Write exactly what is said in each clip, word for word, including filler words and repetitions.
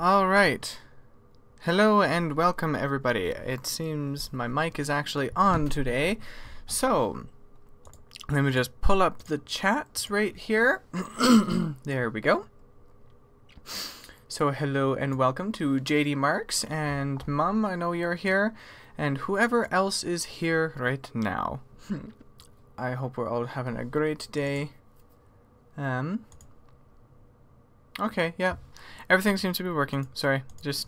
Alright. Hello and welcome everybody. It seems my mic is actually on today. So, let me just pull up the chats right here. There we go. So hello and welcome to J D Marks and Mum, I know you're here, and whoever else is here right now. I hope we're all having a great day. Um. Okay, yeah, everything seems to be working. Sorry, just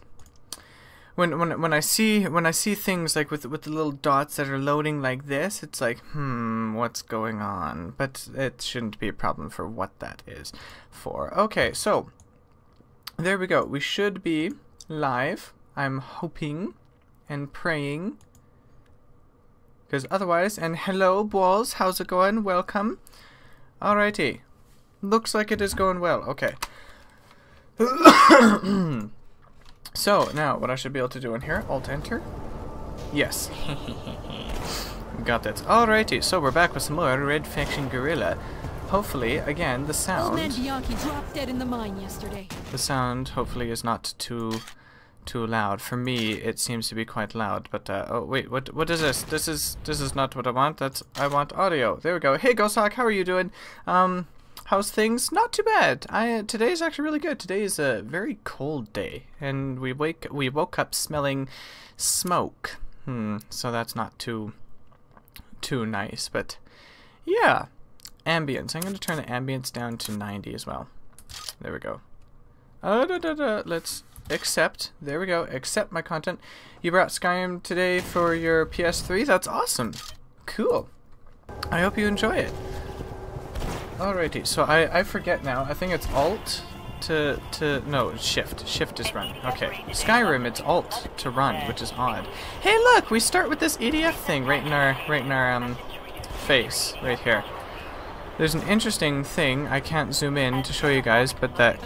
when when when I see when I see things like with with the little dots that are loading like this, it's like, hmm, what's going on? But it shouldn't be a problem for what that is for. Okay, so there we go. We should be live. I'm hoping and praying. Because otherwise, and hello, Balls, how's it going? Welcome. Alrighty. Looks like it is going well. Okay. So, now, what I should be able to do in here, Alt-Enter. Yes. Got that. Alrighty, so we're back with some more Red Faction Guerrilla. Hopefully, again, the sound... Old man Bianchi dropped dead in the mine yesterday. The sound, hopefully, is not too... too loud. For me, it seems to be quite loud, but uh, oh wait, what what is this? This is this is not what I want. That's I want audio. There we go. Hey Goshawk, how are you doing? Um, how's things? Not too bad. I today is actually really good. Today is a very cold day, and we wake we woke up smelling smoke. Hmm. So that's not too too nice, but yeah. Ambience. I'm going to turn the ambience down to ninety as well. There we go. Uh, da, da, da. Let's. Accept. There we go. Accept my content. You brought Skyrim today for your P S three. That's awesome. Cool. I hope you enjoy it. Alrighty. So I, I forget now. I think it's Alt to... to no, Shift. Shift is run. Okay. Skyrim, it's Alt to run, which is odd. Hey, look! We start with this E D F thing right in our, right in our um, face. Right here. There's an interesting thing. I can't zoom in to show you guys, but that...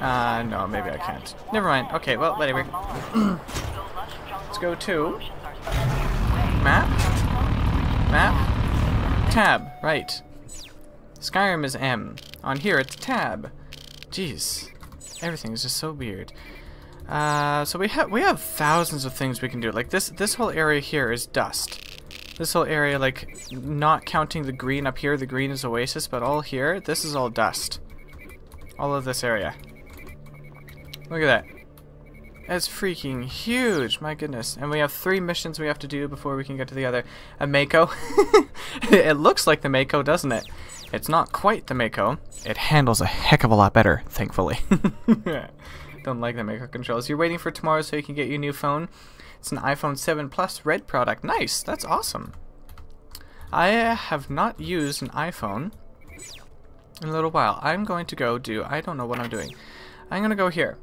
Uh, no, maybe I can't. Never mind. Okay, well, anyway. Let's go to... Map? Map? Tab, right. Skyrim is M. On here, it's Tab. Jeez. Everything is just so weird. Uh, so we have we have thousands of things we can do. Like, this, this whole area here is dust. This whole area, like, not counting the green up here, the green is oasis, but all here, this is all dust. All of this area. Look at that. That's freaking huge, my goodness. And we have three missions we have to do before we can get to the other. A Mako. It looks like the Mako, doesn't it? It's not quite the Mako. It handles a heck of a lot better, thankfully. Don't like the Mako controls. You're waiting for tomorrow so you can get your new phone. It's an iPhone seven Plus Red product. Nice, that's awesome. I have not used an iPhone in a little while. I'm going to go do... I don't know what I'm doing. I'm going to go here.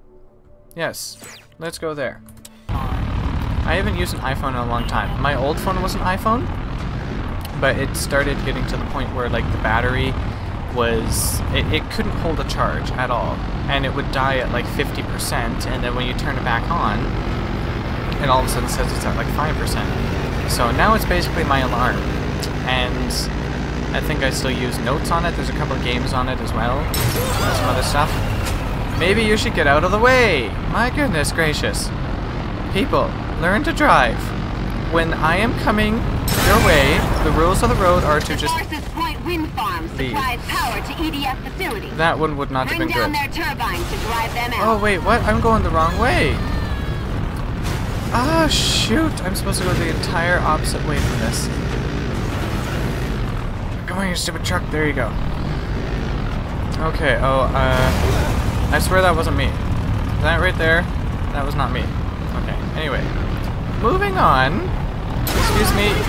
Yes, let's go there. I haven't used an iPhone in a long time. My old phone was an iPhone, but it started getting to the point where, like, the battery was... It, it couldn't hold a charge at all, and it would die at, like, fifty percent, and then when you turn it back on, it all of a sudden says it's at, like, five percent. So now it's basically my alarm, and I think I still use notes on it. There's a couple of games on it as well, and some other stuff. Maybe you should get out of the way! My goodness gracious. People, learn to drive. When I am coming your way, the rules of the road are to just leave. That one would not have been good. Oh wait, what? I'm going the wrong way. Ah, shoot. I'm supposed to go the entire opposite way from this. Come on, you stupid truck. There you go. Okay, oh, uh... I swear that wasn't me. That right there, that was not me. Okay, anyway. Moving on. Excuse me. I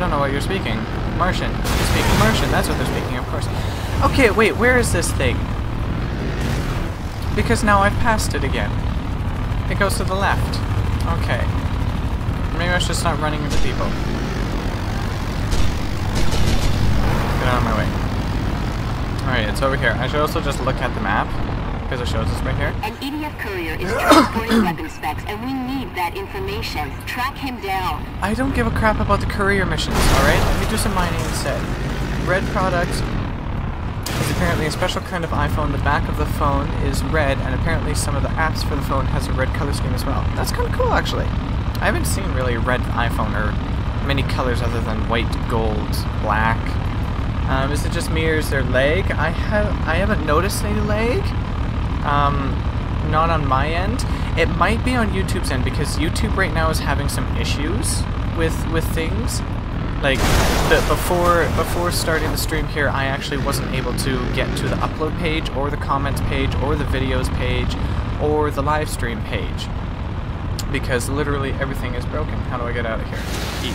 don't know what you're speaking. Martian. You're speaking Martian. That's what they're speaking, of course. Okay, wait, where is this thing? Because now I've passed it again. It goes to the left. Okay. Maybe I should stop running into people. Out of my way. Alright, it's over here. I should also just look at the map, because it shows us right here. An E D F courier is transporting weapon specs, and we need that information. Track him down. I don't give a crap about the courier missions, alright? Let me do some mining instead. Red product. apparently a special kind of iPhone. The back of the phone is red, and apparently some of the apps for the phone has a red color scheme as well. That's kind of cool, actually. I haven't seen really a red iPhone or many colors other than white, gold, black. Um, is it just me or is there lag? I have I haven't noticed any lag. Um, not on my end. It might be on YouTube's end because YouTube right now is having some issues with with things. Like, the, before before starting the stream here, I actually wasn't able to get to the upload page, or the comments page, or the videos page, or the live stream page. Because literally everything is broken. How do I get out of here? E.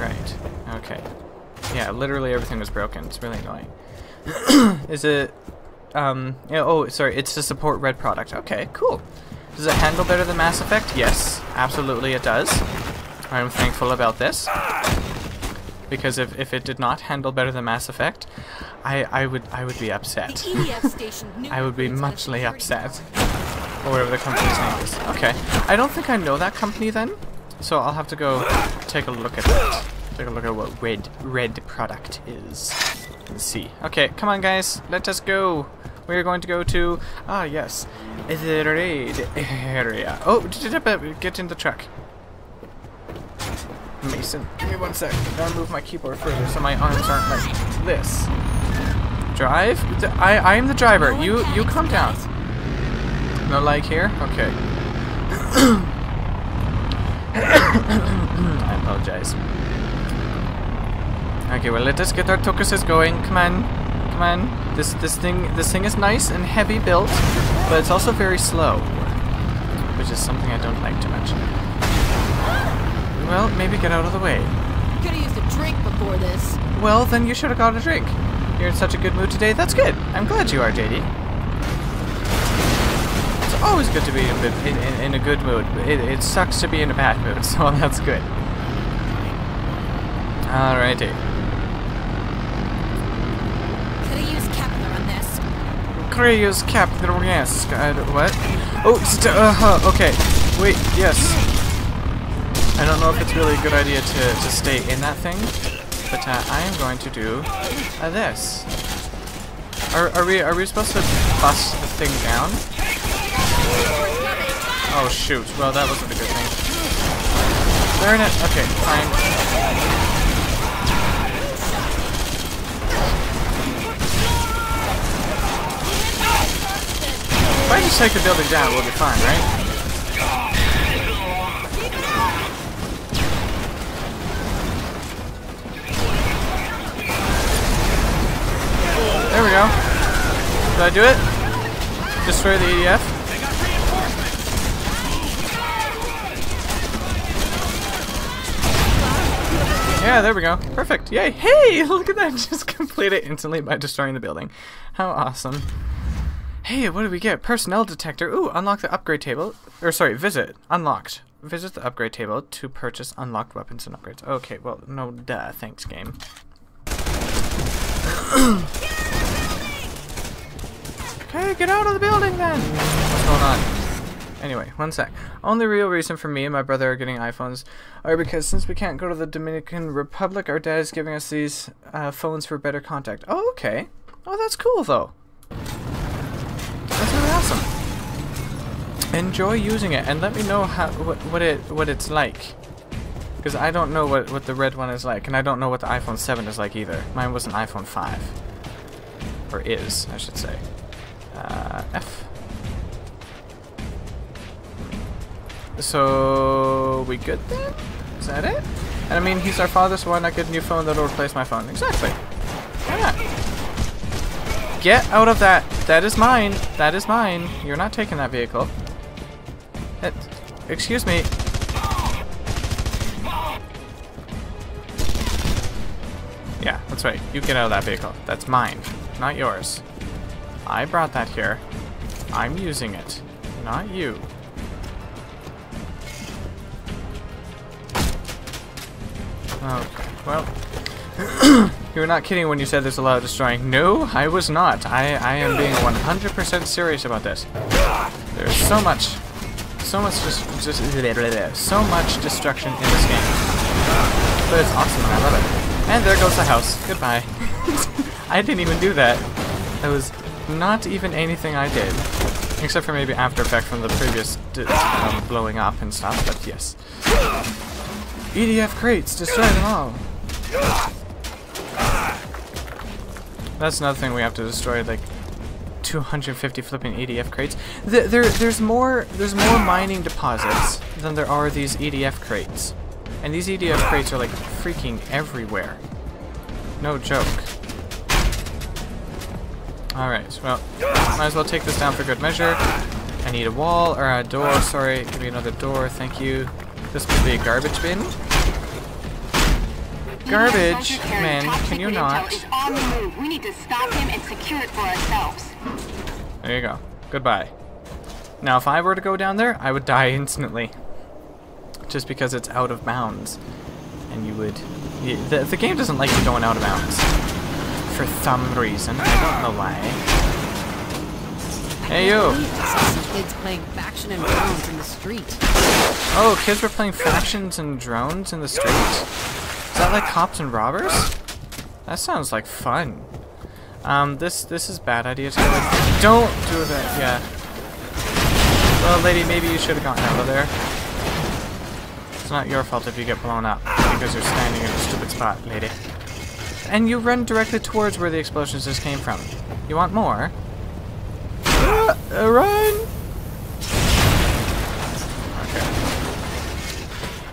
Right. Okay. Yeah, literally everything was broken. It's really annoying. Is it... Um, yeah, oh, sorry, it's to support Red product. Okay, cool. Does it handle better than Mass Effect? Yes, absolutely it does. I'm thankful about this. Because if, if it did not handle better than Mass Effect, I, I would I would be upset. I would be muchly upset. Or whatever the company's name is. Okay. I don't think I know that company then, so I'll have to go take a look at that. Take a look at what red red product is. Let's see. Okay, come on guys, let us go. We're going to go to ah yes, the raid area. Oh, get in the truck. Mason, give me one sec. I'll move my keyboard further so my arms aren't like this. Drive? I I am the driver. You you come down. No lag here. Okay. I apologize. Okay, well let us get our tokuses going. Come on, come on. This this thing this thing is nice and heavy built, but it's also very slow, which is something I don't like too much. Well, maybe get out of the way. Could have used a drink before this. Well, then you should have got a drink. You're in such a good mood today. That's good. I'm glad you are, J D. It's always good to be in, in, in, in a good mood. It, it sucks to be in a bad mood, so that's good. Alrighty. Use cap the yes. I what? Oh, st uh huh. Okay. Wait. Yes. I don't know if it's really a good idea to to stay in that thing, but uh, I am going to do uh, this. Are are we are we supposed to bust the thing down? Oh shoot. Well, that wasn't a good thing. Darn it. Okay. Fine. If I just take the building down, we'll be fine, right? There we go. Did I do it? Destroy the E D F? Yeah, there we go. Perfect. Yay! Hey! Look at that! Just complete it instantly by destroying the building. How awesome. Hey, what do we get? Personnel detector. Ooh, unlock the upgrade table. Or sorry, visit. Unlocked. Visit the upgrade table to purchase unlocked weapons and upgrades. Okay, well, no duh. Thanks, game. Okay, get out of the building then! What's going on? Anyway, one sec. Only real reason for me and my brother are getting iPhones are because since we can't go to the Dominican Republic, our dad is giving us these uh, phones for better contact. Oh, okay. Oh, that's cool, though. That's really awesome. Enjoy using it, and let me know how what, what it what it's like, because I don't know what what the red one is like, and I don't know what the iPhone seven is like either. Mine was an iPhone five, or is I should say. Uh, F. So we good then? Is that it? And I mean, he's our father's one. I get a new phone that'll replace my phone. Exactly. Why not? Get out of that! That is mine! That is mine! You're not taking that vehicle. It, excuse me. Yeah, that's right. You get out of that vehicle. That's mine, not yours. I brought that here. I'm using it, not you. Okay, well... You were not kidding when you said there's a lot of destroying. No, I was not. I, I am being one hundred percent serious about this. There's so much, so much, just, just so much destruction in this game. But it's awesome and I love it. And there goes the house. Goodbye. I didn't even do that. That was not even anything I did. Except for maybe After Effect from the previous d um, blowing up and stuff, but yes. E D F crates, destroy them all! That's another thing we have to destroy, like two hundred fifty flipping E D F crates. There, there, there's more, there's more mining deposits than there are these E D F crates. And these E D F crates are like freaking everywhere. No joke. Alright, well, might as well take this down for good measure. I need a wall, or a door, sorry. Give me another door, thank you. This could be a garbage bin. Garbage, man, can you not? We need to stop him and secure it for ourselves. There you go. Goodbye. Now, if I were to go down there, I would die instantly. Just because it's out of bounds. And you would... You, the, the game doesn't like you going out of bounds. For some reason. I don't know why. Hey, yo! Kids playing Faction and drones in the street. Oh, kids were playing Factions and drones in the street? Is that like cops and robbers? That sounds like fun. Um, this this is bad idea too. Like, don't do that, yeah. Well, lady, maybe you should have gotten out of there. It's not your fault if you get blown up, because you're standing in a stupid spot, lady. And you run directly towards where the explosions just came from. You want more? Uh, uh, run! Okay.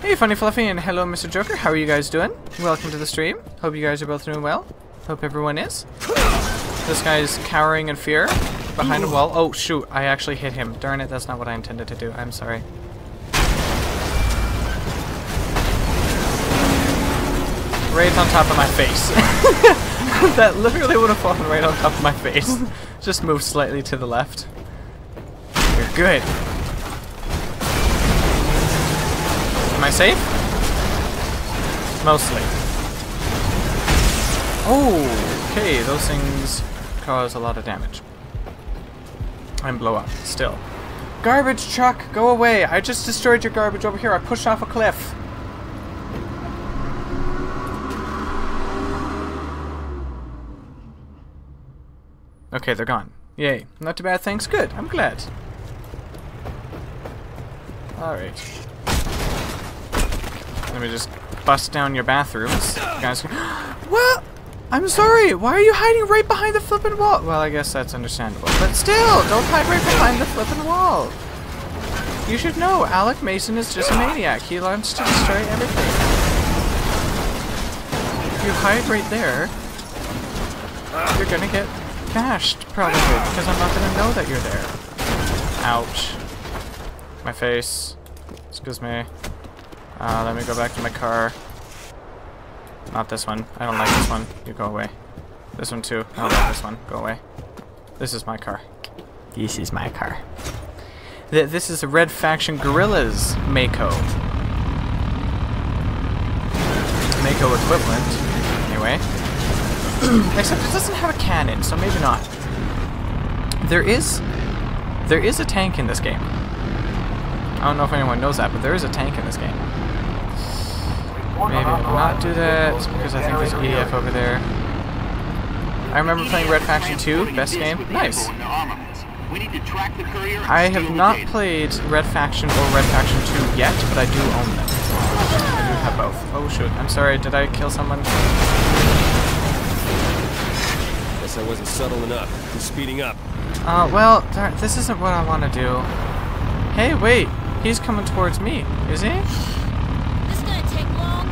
Hey, Funny Fluffy, and hello, Mister Joker. How are you guys doing? Welcome to the stream. Hope you guys are both doing well. Hope everyone is. This guy's cowering in fear behind a wall. Oh, shoot. I actually hit him. Darn it, that's not what I intended to do. I'm sorry. Right on top of my face. That literally would have fallen right on top of my face. Just move slightly to the left. You're good. Am I safe? Mostly. Oh, okay. Those things cause a lot of damage. And blow up, still. Garbage truck, go away. I just destroyed your garbage over here. I pushed off a cliff. Okay, they're gone. Yay. Not too bad, thanks. Good. I'm glad. Alright. Let me just bust down your bathrooms. You guys can... Well, I'm sorry. Why are you hiding right behind the flippin' wall? Well, I guess that's understandable. But still, don't hide right behind the flippin' wall. You should know, Alec Mason is just a maniac. He launched to destroy everything. If you hide right there, you're gonna get... Dashed, probably, because I'm not going to know that you're there. Ouch. My face. Excuse me. Uh, let me go back to my car. Not this one. I don't like this one. You go away. This one too. I don't like this one. Go away. This is my car. This is my car. Th this is the Red Faction Guerrilla's Mako. Mako equivalent. Anyway. Except it doesn't have a cannon, so maybe not. There is... There is a tank in this game. I don't know if anyone knows that, but there is a tank in this game. Maybe I will not do that, because I think there's E D F over there. I remember playing Red Faction two, best game. Nice. I have not played Red Faction or Red Faction two yet, but I do own them. I do have both. Oh shoot, I'm sorry, did I kill someone? I wasn't subtle enough. I'm speeding up. Uh, well, this isn't what I want to do. Hey, wait. He's coming towards me, is he? This is gonna take long.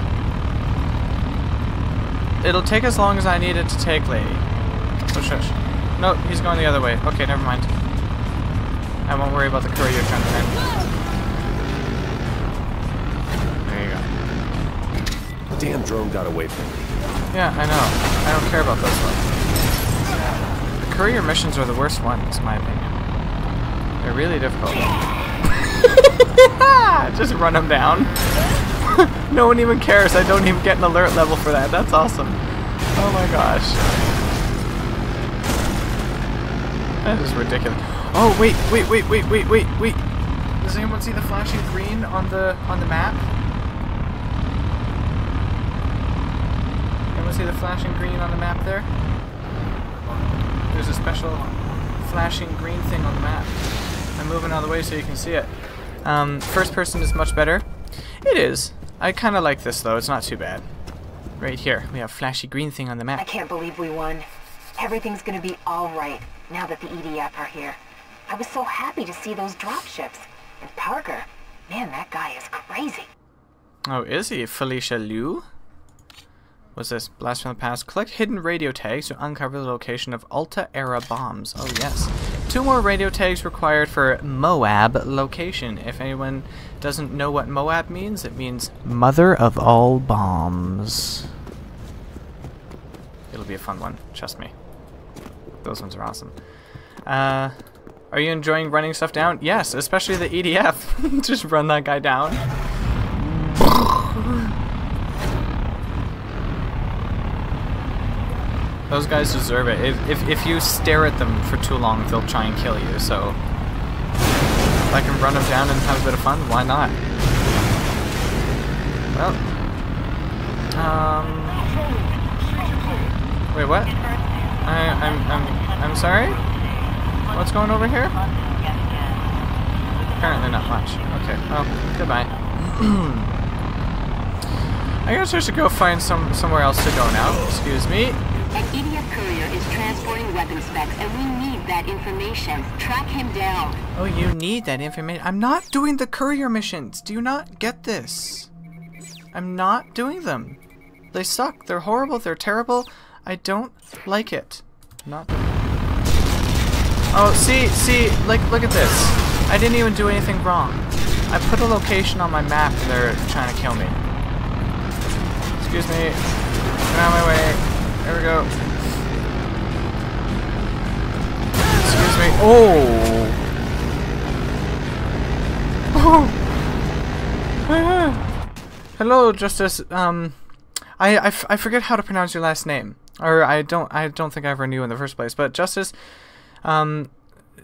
It'll take as long as I need it to take, lady. Oh, shush. No, he's going the other way. Okay, never mind. I won't worry about the courier trying to land. There you go. Damn drone got away from me. Yeah, I know. I don't care about this one. Courier missions are the worst ones, in my opinion. They're really difficult. Just run them down. No one even cares. I don't even get an alert level for that. That's awesome. Oh my gosh. That is ridiculous. Oh wait, wait, wait, wait, wait, wait, wait. Does anyone see the flashing green on the on the map? Anyone see the flashing green on the map there? There's a special flashing green thing on the map. I'm moving out of the way so you can see it. Um, first person is much better. It is. I kind of like this, though. It's not too bad. Right here, we have flashy green thing on the map. I can't believe we won. Everything's going to be all right now that the E D F are here. I was so happy to see those dropships. And Parker, man, that guy is crazy. Oh, is he? Felicia Liu? What's this? Blast from the past. Collect hidden radio tags to uncover the location of Ulta-era bombs. Oh, yes. Two more radio tags required for Moab location. If anyone doesn't know what Moab means, it means mother of all bombs. It'll be a fun one. Trust me. Those ones are awesome. Uh, are you enjoying running stuff down? Yes, especially the E D F. Just run that guy down. Those guys deserve it. If, if, if you stare at them for too long, they'll try and kill you, so... if I can run them down and have a bit of fun, why not? Well... Um... Wait, what? I, I'm, I'm, I'm sorry? What's going over here? Apparently not much. Okay, well, goodbye. I guess I should go find some somewhere else to go now. Excuse me. An E D F courier is transporting weapon specs, and we need that information. Track him down. Oh, you need that information. I'm not doing the courier missions. Do you not get this? I'm not doing them. They suck. They're horrible. They're terrible. I don't like it. I'm not doing them. Oh, see, see, like, look at this. I didn't even do anything wrong. I put a location on my map, and they're trying to kill me. Excuse me. Get out of my way. There we go. Excuse me. Oh! Oh! Ah. Hello, Justice. Um, I, I, f I forget how to pronounce your last name. Or I don't I don't think I ever knew in the first place. But Justice, um,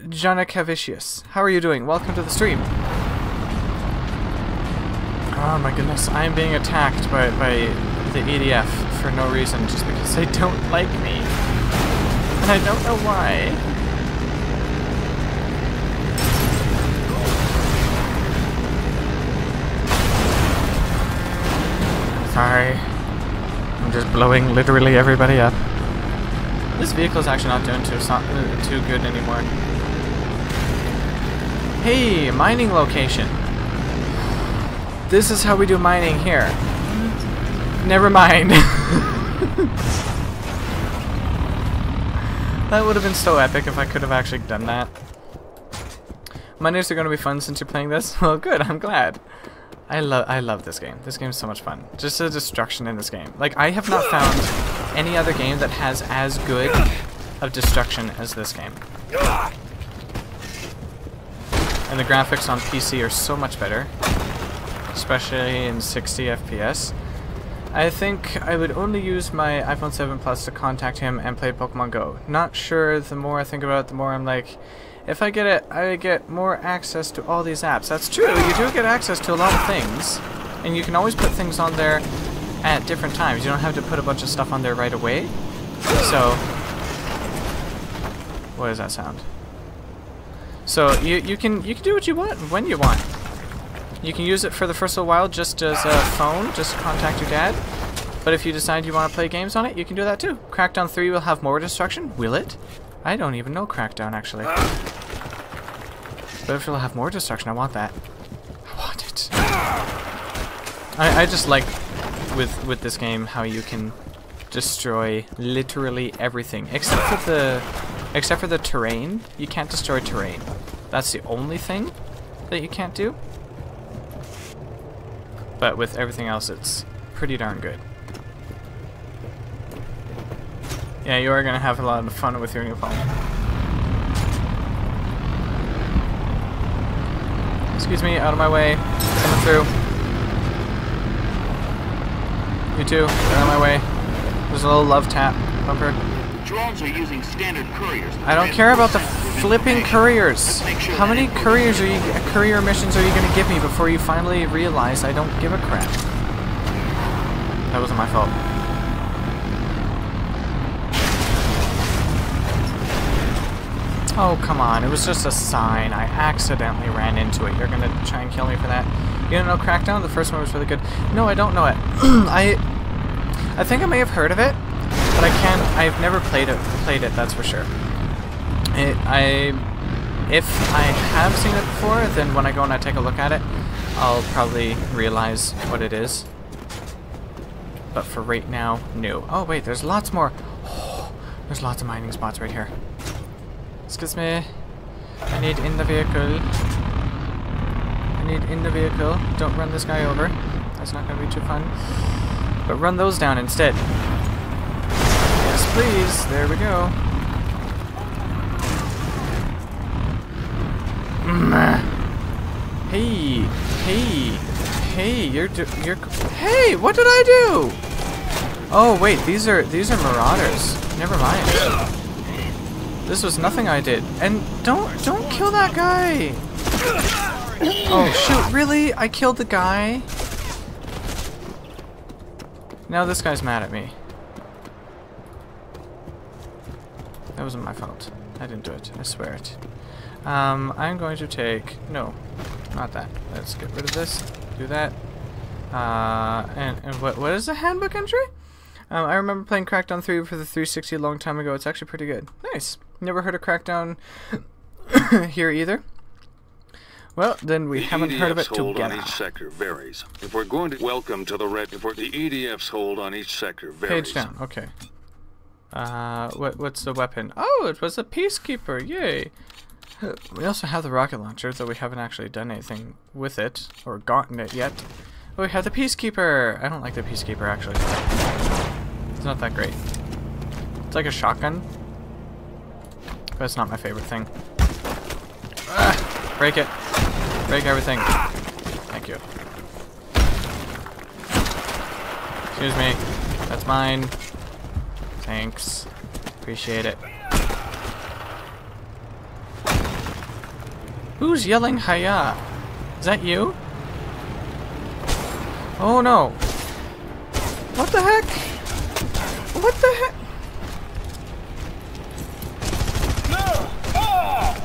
Janakavicius. How are you doing? Welcome to the stream. Oh my goodness, I am being attacked by by. the E D F for no reason, just because they don't like me, and I don't know why. Sorry, I'm just blowing literally everybody up. This vehicle's actually not doing too too good anymore. Hey, mining location. This is how we do mining here. Never mind. That would have been so epic if I could have actually done that. Mondays are going to be fun since you're playing this. Well, good. I'm glad. I love I love this game. This game is so much fun. Just the destruction in this game. Like, I have not found any other game that has as good of destruction as this game. And the graphics on P C are so much better, especially in sixty F P S. I think I would only use my iPhone seven Plus to contact him and play Pokemon Go. Not sure, the more I think about it, the more I'm like, if I get it, I get more access to all these apps. That's true, you do get access to a lot of things, and you can always put things on there at different times. You don't have to put a bunch of stuff on there right away. So, what does that sound? So, you, you, can, you can do what you want, when you want. You can use it for the first little while just as a phone, just contact your dad. But if you decide you want to play games on it, you can do that too. Crackdown three will have more destruction. Will it? I don't even know Crackdown, actually. But if it'll have more destruction, I want that. I want it. I, I just like with, with this game how you can destroy literally everything. Except for the, except for the terrain. You can't destroy terrain. That's the only thing that you can't do. But with everything else, it's pretty darn good. Yeah, you are going to have a lot of fun with your new phone. Excuse me, out of my way. Coming through. You too, get out of my way. There's a little love tap, bumper. Drones are using standard couriers. I don't care about the flipping couriers. How many couriers are you, courier missions are you going to give me before you finally realize I don't give a crap? That wasn't my fault. Oh, come on, it was just a sign. I accidentally ran into it. You're gonna try and kill me for that? You don't know Crackdown? The first one was really good. No, I don't know it. I I think I may have heard of it, but I can't... I've never played it, played it, that's for sure. It, I... If I have seen it before, then when I go and I take a look at it, I'll probably realize what it is. But for right now, no. Oh, wait, there's lots more. Oh, there's lots of mining spots right here. Excuse me. I need in the vehicle. I need in the vehicle. Don't run this guy over. That's not going to be too fun. But run those down instead. Yes, please. There we go. Hey, hey, hey! You're do you're. Hey, what did I do? Oh wait, these are these are marauders. Never mind. This was nothing I did. And don't don't kill that guy. Oh shoot! Really? I killed the guy. Now this guy's mad at me. That wasn't my fault. I didn't do it. I swear it. Um, I'm going to take... No, not that. Let's get rid of this. Do that. Uh, and, and what, what is the handbook entry? Um, I remember playing Crackdown three for the three sixty a long time ago. It's actually pretty good. Nice. Never heard of Crackdown here either. Well, then we the haven't E D F's heard of it hold together. On each sector varies. If we're going to welcome to the red report, the E D F's hold on each sector varies. Page down. Okay. Uh, what what's the weapon? Oh, it was a peacekeeper. Yay. We also have the rocket launcher, though we haven't actually done anything with it, or gotten it yet. But we have the Peacekeeper! I don't like the Peacekeeper, actually. It's not that great. It's like a shotgun. But it's not my favorite thing. Ah, break it! Break everything. Thank you. Excuse me. That's mine. Thanks. Appreciate it. Who's yelling hiya? Is that you? Oh no. What the heck? What the heck? No. Ah.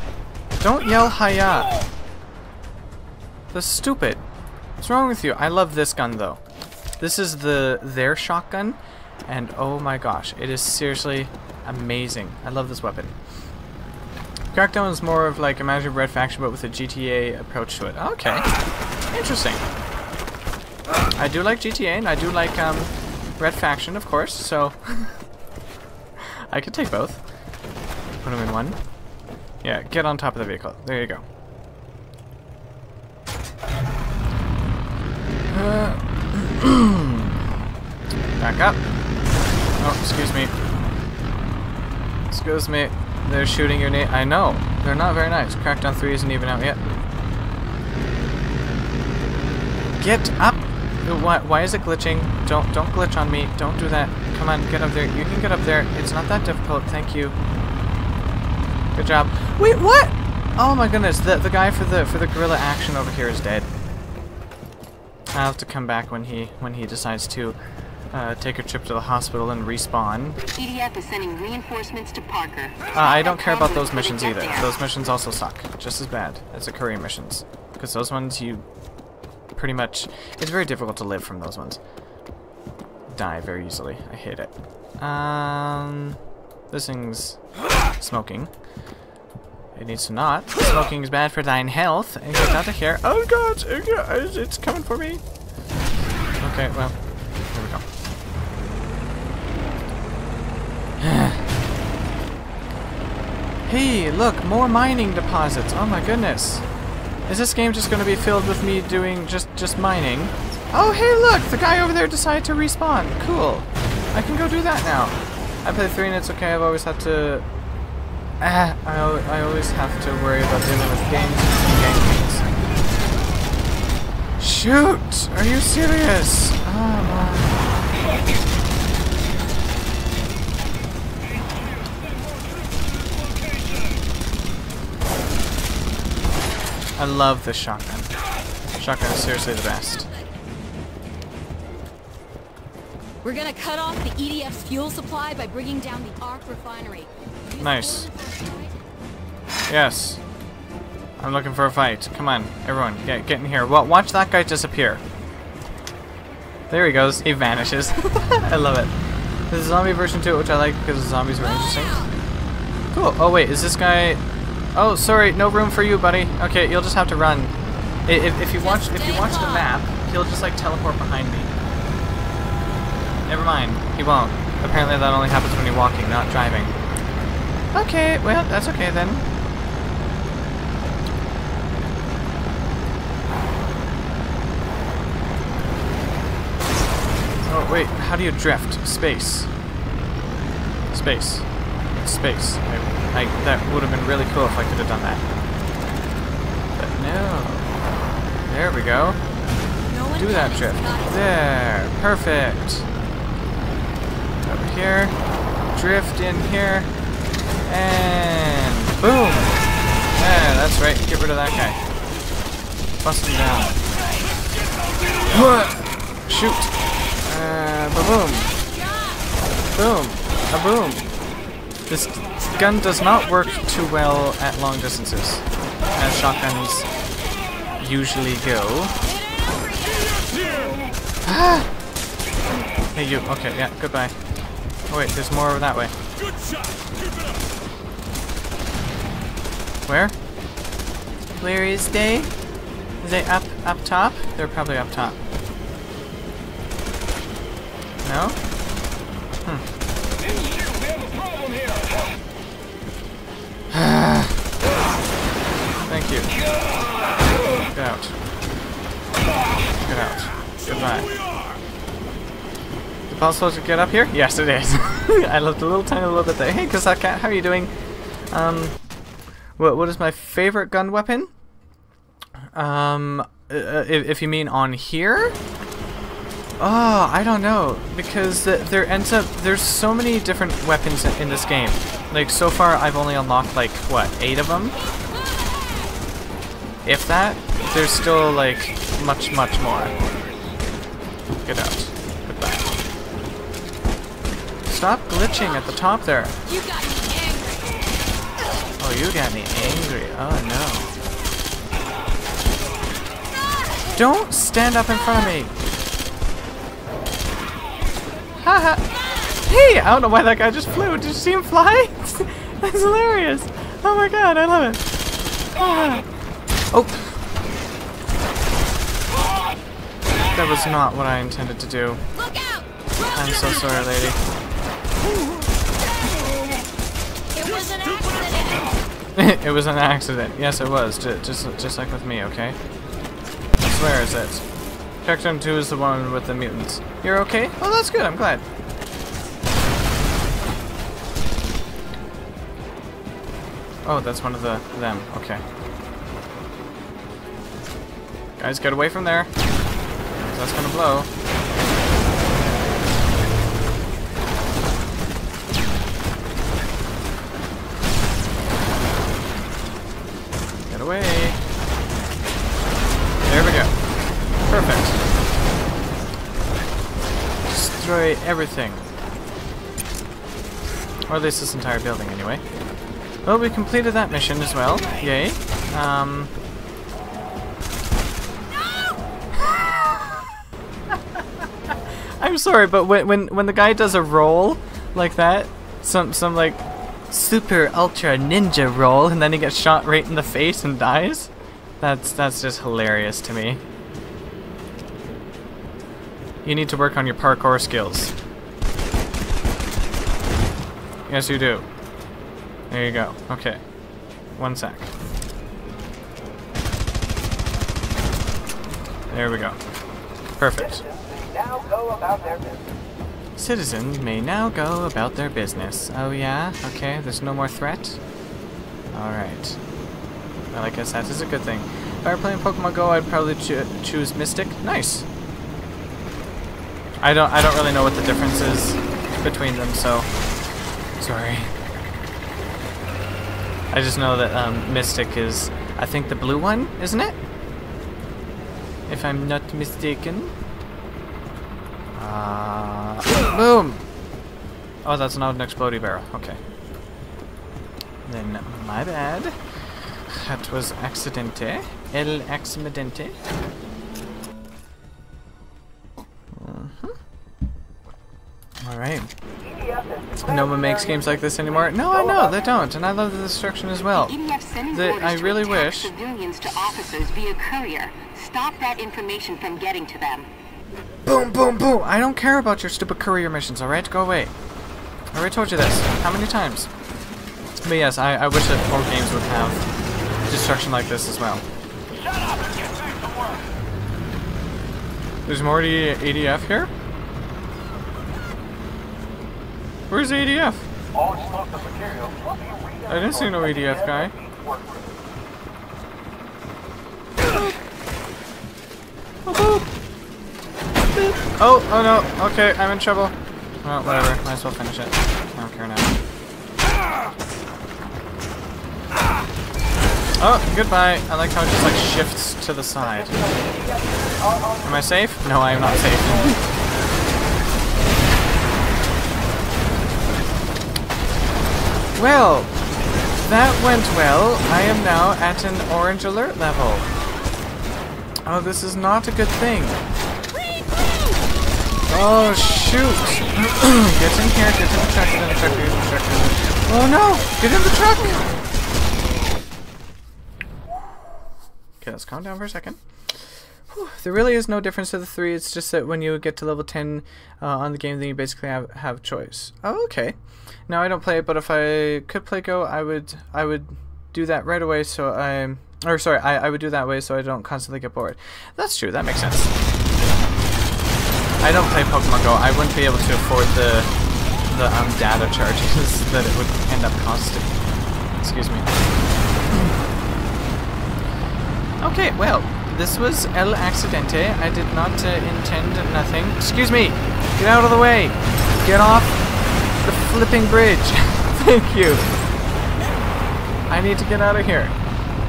Don't yell hiya. That's stupid. What's wrong with you? I love this gun though. This is the their shotgun and oh my gosh, it is seriously amazing. I love this weapon. Crackdown is more of like imagine Red Faction but with a G T A approach to it. Okay. Interesting. I do like G T A and I do like um, Red Faction, of course, so I could take both. Put them in one. Yeah, get on top of the vehicle. There you go. Uh, back up. Oh, excuse me. Excuse me. They're shooting your name. I know. They're not very nice. Crackdown three isn't even out yet. Get up! Why, why is it glitching? Don't don't glitch on me. Don't do that. Come on, get up there. You can get up there. It's not that difficult. Thank you. Good job. Wait, what? Oh my goodness. The the guy for the for the guerrilla action over here is dead. I'll have to come back when he when he decides to Uh, take a trip to the hospital and respawn. E D F is sending reinforcements to Parker. Uh, I don't care about those missions either. Those missions also suck. Just as bad as the courier missions. Because those ones you pretty much... It's very difficult to live from those ones. Die very easily. I hate it. Um, this thing's smoking. It needs to not. Smoking is bad for thine health. And get out of here. Oh god! It's coming for me! Okay, well... Here we go. Hey, look, more mining deposits. Oh my goodness. Is this game just going to be filled with me doing just, just mining? Oh, hey, look, the guy over there decided to respawn. Cool. I can go do that now. I play three and it's okay. I've always had to... Ah, I, al I always have to worry about dealing with games and games. Shoot! Are you serious? Oh, my. I love this shotgun. Shotgun is seriously the best. We're gonna cut off the E D F's fuel supply by bringing down the A R C refinery. Nice. Yes. I'm looking for a fight. Come on, everyone, get, get in here. Well, watch that guy disappear. There he goes. He vanishes. I love it. This is zombie version two, which I like because the zombies were interesting. Cool. Oh, wait, is this guy... Oh, sorry, no room for you, buddy. Okay, you'll just have to run. If, if you watch if you watch the map, he'll just, like, teleport behind me. Never mind. He won't. Apparently that only happens when you're walking, not driving. Okay, well, that's okay then. Oh, wait, how do you drift? Space. Space. Space. I, I, that would have been really cool if I could have done that. But no. There we go. Do that drift. There. Perfect. Over here. Drift in here. And boom! Yeah, that's right. Get rid of that guy. Bust him down. Shoot! Uh, ba-boom! Boom! A-boom! This gun does not work too well at long distances, as shotguns usually go. Hey, you. Okay, yeah, goodbye. Oh, wait, there's more over that way. Good shot. Where? Where is they? Is they up up top? They're probably up top. No? Hmm. Thank you. Get out. Get out. Goodbye. Is it possible to get up here? Yes, it is. I left a little tiny little bit there. Hey, Kazaka, cat, how are you doing? Um... What what is my favorite gun weapon? Um, uh, if, if you mean on here? Oh, I don't know, because the, there ends up there's so many different weapons in, in this game. Like, so far I've only unlocked like what eight of them. If that, there's still like much much more. Get out. Goodbye. Stop glitching at the top there. You got me. Oh, you got me angry. Oh, no. Don't stand up in front of me. Haha. Hey, I don't know why that guy just flew. Did you see him fly? That's hilarious. Oh, my God. I love it. Ah. Oh. That was not what I intended to do. I'm so sorry, lady. It was an accident. Yes, it was. J just, just like with me, okay? Where is it? Crackdown two is the one with the mutants. You're okay? Oh, that's good. I'm glad. Oh, that's one of the them. Okay. Guys, get away from there. That's gonna blow. Away. There we go. Perfect. Destroy everything. Or at least this entire building, anyway. Well, we completed that mission as well. Yay. Um... No! I'm sorry, but when, when, when the guy does a roll like that, some, some like... super ultra ninja roll, and then he gets shot right in the face and dies. That's that's just hilarious to me. You need to work on your parkour skills. Yes, you do. There you go. Okay. One sec. There we go. Perfect. Now go about their business. Citizens may now go about their business. Oh yeah? Okay, there's no more threat? Alright. Well, I guess that is a good thing. If I were playing Pokemon Go, I'd probably cho choose Mystic. Nice! I don't I don't really know what the difference is between them, so... Sorry. I just know that um, Mystic is, I think, the blue one, isn't it? If I'm not mistaken. Uh... Boom! Oh, that's not an explodey barrel. Okay. then my bad. That was accidente. El accidente. Mm-hmm. Alright. No one makes games like this anymore. No, I know, they don't, and I love the destruction as well. That I really wish. Civilians to officers via courier. Stop that information from getting to them. Boom, boom, boom! I don't care about your stupid courier missions, alright? Go away. I already told you this. How many times? But yes, I, I wish that more games would have destruction like this as well. Shut up and get back to work! There's more E D F here? Where's the E D F? I didn't see no E D F guy. Oh, oh no. Okay, I'm in trouble. Well, whatever. Might as well finish it. I don't care now. Oh, goodbye. I like how it just like shifts to the side. Am I safe? No, I am not safe. Well, that went well. I am now at an orange alert level. Oh, this is not a good thing. Oh, shoot. Get in here, get in the truck, get in the truck, get in the truck. Oh no, get in the truck! Okay, let's calm down for a second. Whew, there really is no difference to the three, it's just that when you get to level ten uh, on the game, then you basically have, have choice. Oh, okay. Now I don't play it, but if I could play Go, I would I would do that right away. So I'm, or sorry, I I would do that way so I don't constantly get bored. That's true. That makes sense. I don't play Pokemon Go. I wouldn't be able to afford the the um, data charges that it would end up costing. Excuse me. Okay. Well, this was el accidente. I did not uh, intend nothing. Excuse me. Get out of the way. Get off the flipping bridge. Thank you. I need to get out of here.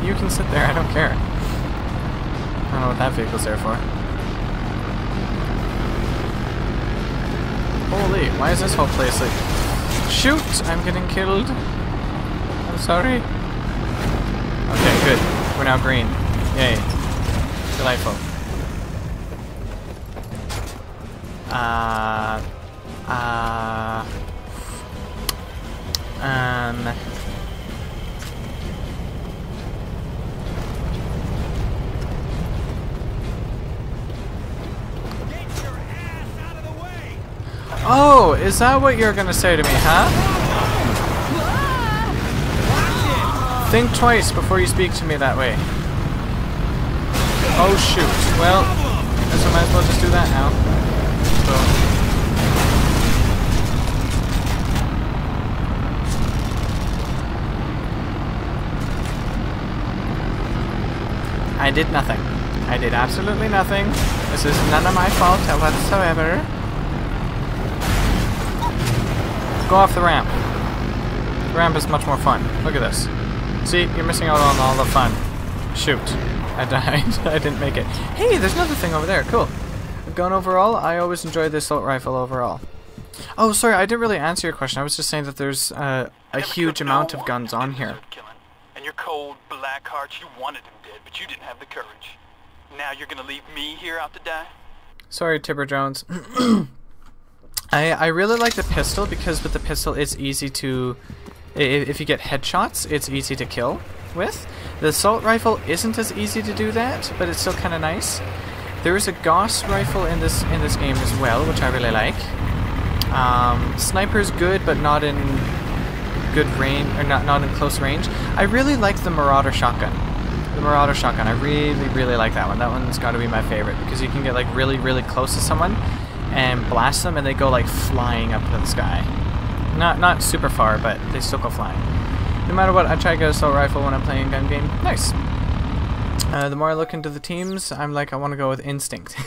You can sit there, I don't care. I don't know what that vehicle's there for. Holy, why is this whole place like... Shoot! I'm getting killed. I'm sorry. Okay, good. We're now green. Yay. Delightful. Uh... Uh... Um. Get your ass out of the way. Oh, is that what you're gonna say to me, huh? Think twice before you speak to me that way. Oh shoot. Well, I guess I might as well just do that now. So. I did nothing. I did absolutely nothing. This is none of my fault whatsoever. Go off the ramp. The ramp is much more fun. Look at this. See, you're missing out on all the fun. Shoot. I died. I didn't make it. Hey, there's another thing over there. Cool. Gun overall, I always enjoy the assault rifle overall. Oh, sorry, I didn't really answer your question. I was just saying that there's uh, a huge amount of guns on here. And your cold black heart, you wanted him dead, but you didn't have the courage. Now you're gonna leave me here out to die? Sorry, Tipper Jones. I I really like the pistol because with the pistol it's easy to, if you get headshots, it's easy to kill with. The assault rifle isn't as easy to do that, but it's still kind of nice. There is a Gauss rifle in this in this game as well, which I really like. Um, sniper's good, but not in good range, or not, not in close range. I really like the Marauder shotgun. The Marauder shotgun, I really, really like that one. That one's got to be my favorite because you can get like really, really close to someone and blast them, and they go like flying up to the sky. Not, not super far, but they still go flying. No matter what, I try to get an assault rifle when I'm playing a gun game. Nice. Uh, the more I look into the teams, I'm like, I want to go with Instinct.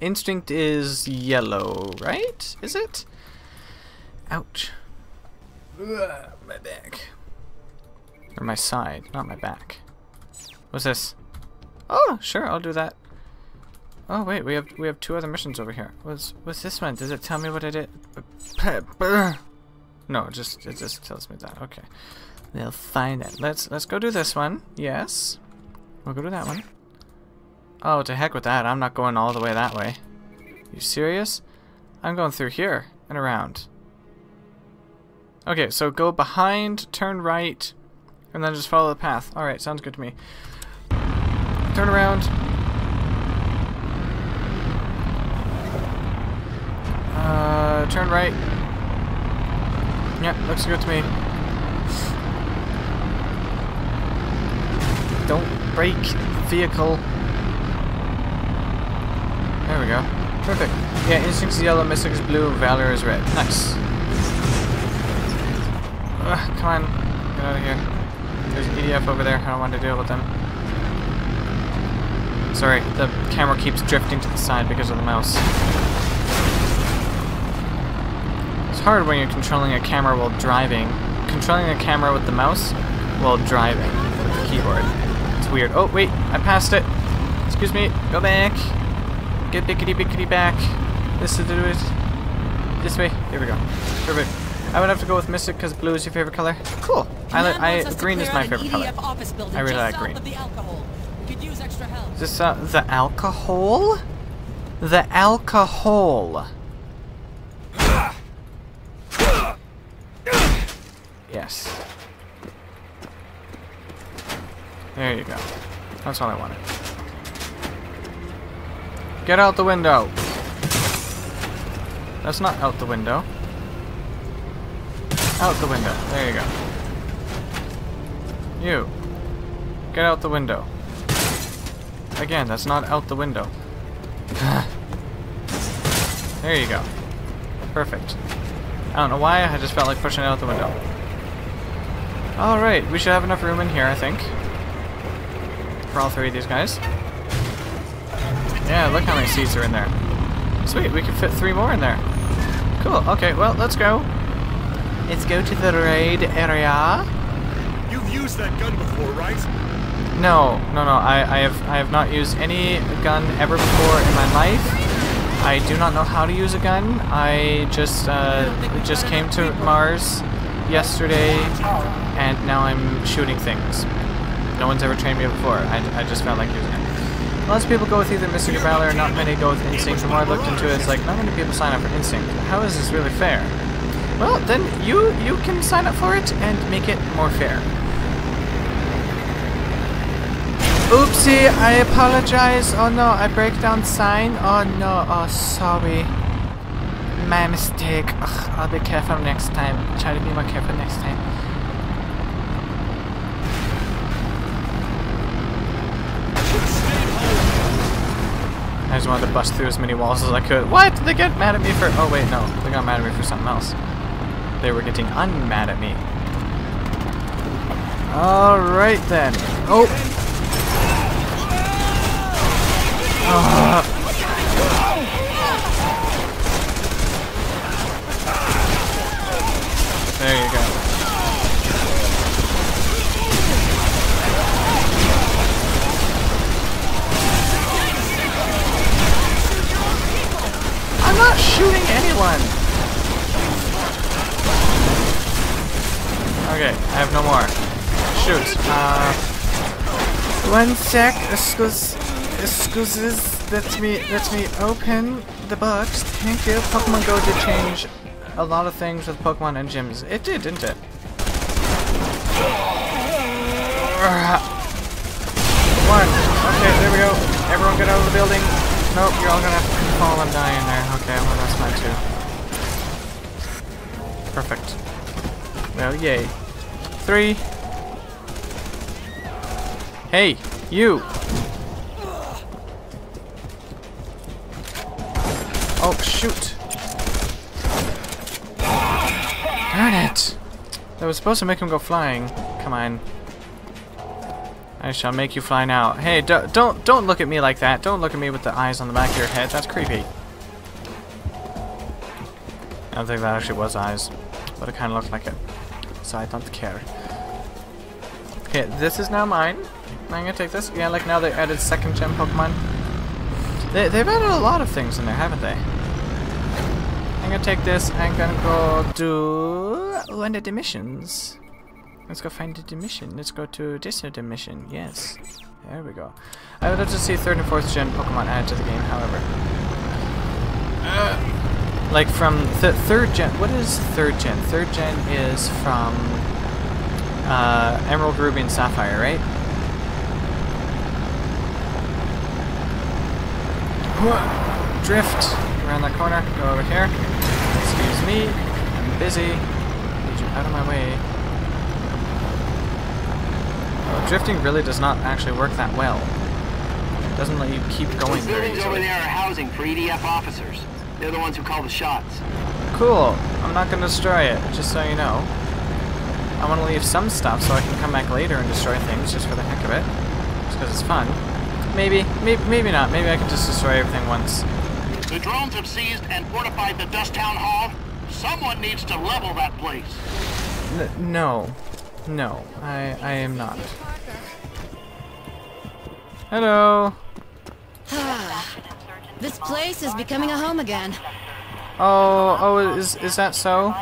Instinct is yellow, right? Is it? Ouch. Ugh, my back. Or my side, not my back. What's this? Oh, sure, I'll do that. Oh wait, we have we have two other missions over here. What's what's this one? Does it tell me what I did? No, just it just tells me that. Okay. They'll find it. Let's let's go do this one. Yes. We'll go to that one. Oh, to heck with that. I'm not going all the way that way. You serious? I'm going through here and around. Okay, so go behind, turn right, and then just follow the path. Alright, sounds good to me. Turn around. Uh, turn right. Yep, looks good to me. Don't brake, vehicle. There we go. Perfect. Yeah, Instinct's yellow, Mystic is blue, Valor is red. Nice. Ugh, come on. Get out of here. There's E D F over there. I don't want to deal with them. Sorry, the camera keeps drifting to the side because of the mouse. It's hard when you're controlling a camera while driving. Controlling a camera with the mouse while driving with the keyboard. It's weird. Oh, wait. I passed it. Excuse me. Go back. Get bickety bickety back. This is it. This way. Here we go. Perfect. I would have to go with Mystic because blue is your favorite color. Cool. I, I green is my favorite color. I really like green. Is this uh, the alcohol? The alcohol. Yes. There you go. That's all I wanted. Get out the window! That's not out the window. Out the window. There you go. You. Get out the window. Again, that's not out the window. There you go. Perfect. I don't know why, I just felt like pushing it out the window. Alright, we should have enough room in here, I think. For all three of these guys. Yeah, look how many seats are in there. Sweet, we can fit three more in there. Cool, okay, well, let's go. Let's go to the raid area. You've used that gun before, right? No, no, no, I, I have I have not used any gun ever before in my life. I do not know how to use a gun. I just, uh, just came to Mars yesterday, and now I'm shooting things. No one's ever trained me before. I, I just felt like using it. Lots of people go with either Mystic or Valor, not many go with Instinct. The more I looked into it, it's like, not many people sign up for Instinct. How is this really fair? Well, then you you can sign up for it and make it more fair. Oopsie, I apologize. Oh no, I break down sign. Oh no, oh sorry. My mistake. Ugh, I'll be careful next time. Try to be more careful next time. I just wanted to bust through as many walls as I could. What? They get mad at me for... Oh, wait, no. They got mad at me for something else. They were getting unmad at me. Alright, then. Oh. Oh. There you go. I'm not shooting anyone! Okay, I have no more. Shoot. Uh, one sec, excuse, excuses, let me, let me open the box. Thank you. Pokemon Go did change a lot of things with Pokemon and gyms. It did, didn't it? One. Okay, there we go. Everyone get out of the building. Nope, you're all gonna have to fall and die in there. Okay, well that's mine too. Perfect. Well, yay. Three. Hey, you! Oh, shoot. Darn it! That was supposed to make him go flying. Come on. I shall make you fly now. Hey, do, don't don't look at me like that. Don't look at me with the eyes on the back of your head. That's creepy. I don't think that actually was eyes, but it kind of looked like it. So I don't care. Okay, this is now mine. I'm gonna take this. Yeah, like now they added second gen Pokemon. They, they've added a lot of things in there, haven't they? I'm gonna take this. I'm gonna go do one of the missions. Let's go find the mission. Let's go to this other mission. Yes. There we go. I would love to see third and fourth gen Pokemon added to the game, however. Uh, like from th third gen. What is third gen? third gen is from uh, Emerald, Ruby, and Sapphire, right? Drift around that corner. Go over here. Excuse me. I'm busy. Get you out of my way. Well, drifting really does not actually work that well. It doesn't let you keep going there. Buildings over there are housing for E D F officers. They're the ones who call the shots. Cool. I'm not going to destroy it, just so you know. I want to leave some stuff so I can come back later and destroy things just for the heck of it. Just because it's fun. Maybe, maybe, maybe not. Maybe I can just destroy everything once. The drones have seized and fortified the Dust Town Hall. Someone needs to level that place. N no. No, I, I am not. Hello. This place is becoming a home again. Oh, oh, is is that so?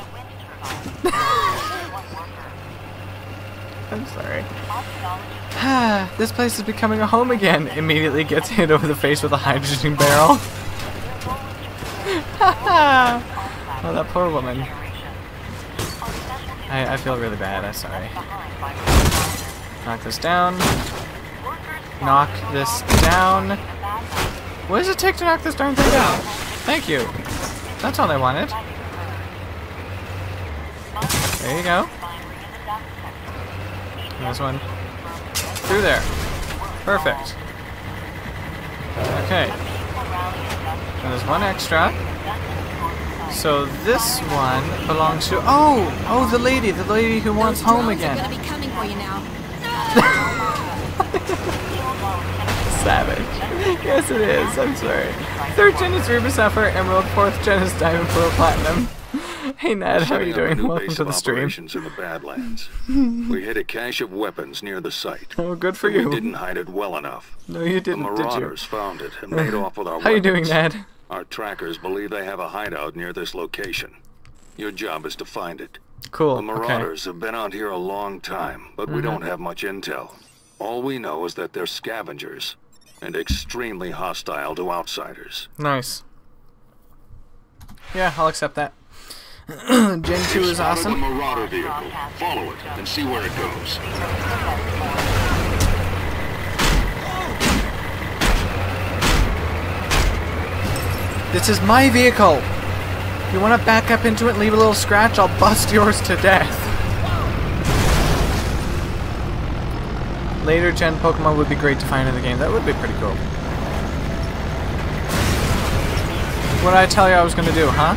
I'm sorry. This place is becoming a home again. Immediately gets hit over the face with a hydrogen barrel. Oh, that poor woman. I, I feel really bad, I'm sorry. Knock this down. Knock this down. What does it take to knock this darn thing down? Thank you. That's all I wanted. There you go. And this one. Through there. Perfect. Okay. And there's one extra. So this one belongs to oh oh the lady the lady who wants home again. Those drones are gonna be coming for you now. Savage. Yes it is. I'm sorry. Third gen is Ruby Sapphire Emerald. Fourth gen is Diamond Pearl Platinum. Hey Ned, how are you doing? Welcome to the stream. Operations in the Badlands. We hid a cache of weapons near the site. Oh, good for you. We didn't hide it well enough. No, you didn't. The marauders did you? found it and made off with our weapons. How are you doing, Ned? Our trackers believe they have a hideout near this location. Your job is to find it. Cool. The marauders okay. have been out here a long time, but mm-hmm. we don't have much intel. All we know is that they're scavengers and extremely hostile to outsiders. Nice. Yeah, I'll accept that. Gen two is awesome. The marauder vehicle. Follow it and see where it goes. This is my vehicle! If you want to back up into it and leave a little scratch, I'll bust yours to death. Later gen Pokemon would be great to find in the game. That would be pretty cool. What did I tell you I was going to do, huh?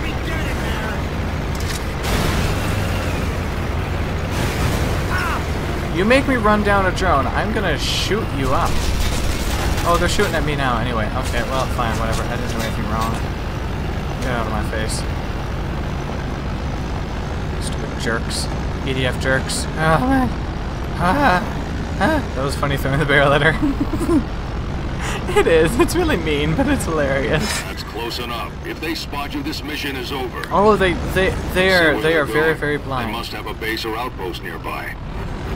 You make me run down a drone, I'm going to shoot you up. Oh, they're shooting at me now anyway. Okay, well, fine, whatever. I didn't do anything wrong. Get out of my face. Stupid jerks. E D F jerks. Oh, man. Ah. Ah. That was funny throwing the barrel at her. It is. It's really mean, but it's hilarious. That's close enough. If they spot you, this mission is over. Oh, they, they, they are, they are very, very blind. They must have a base or outpost nearby.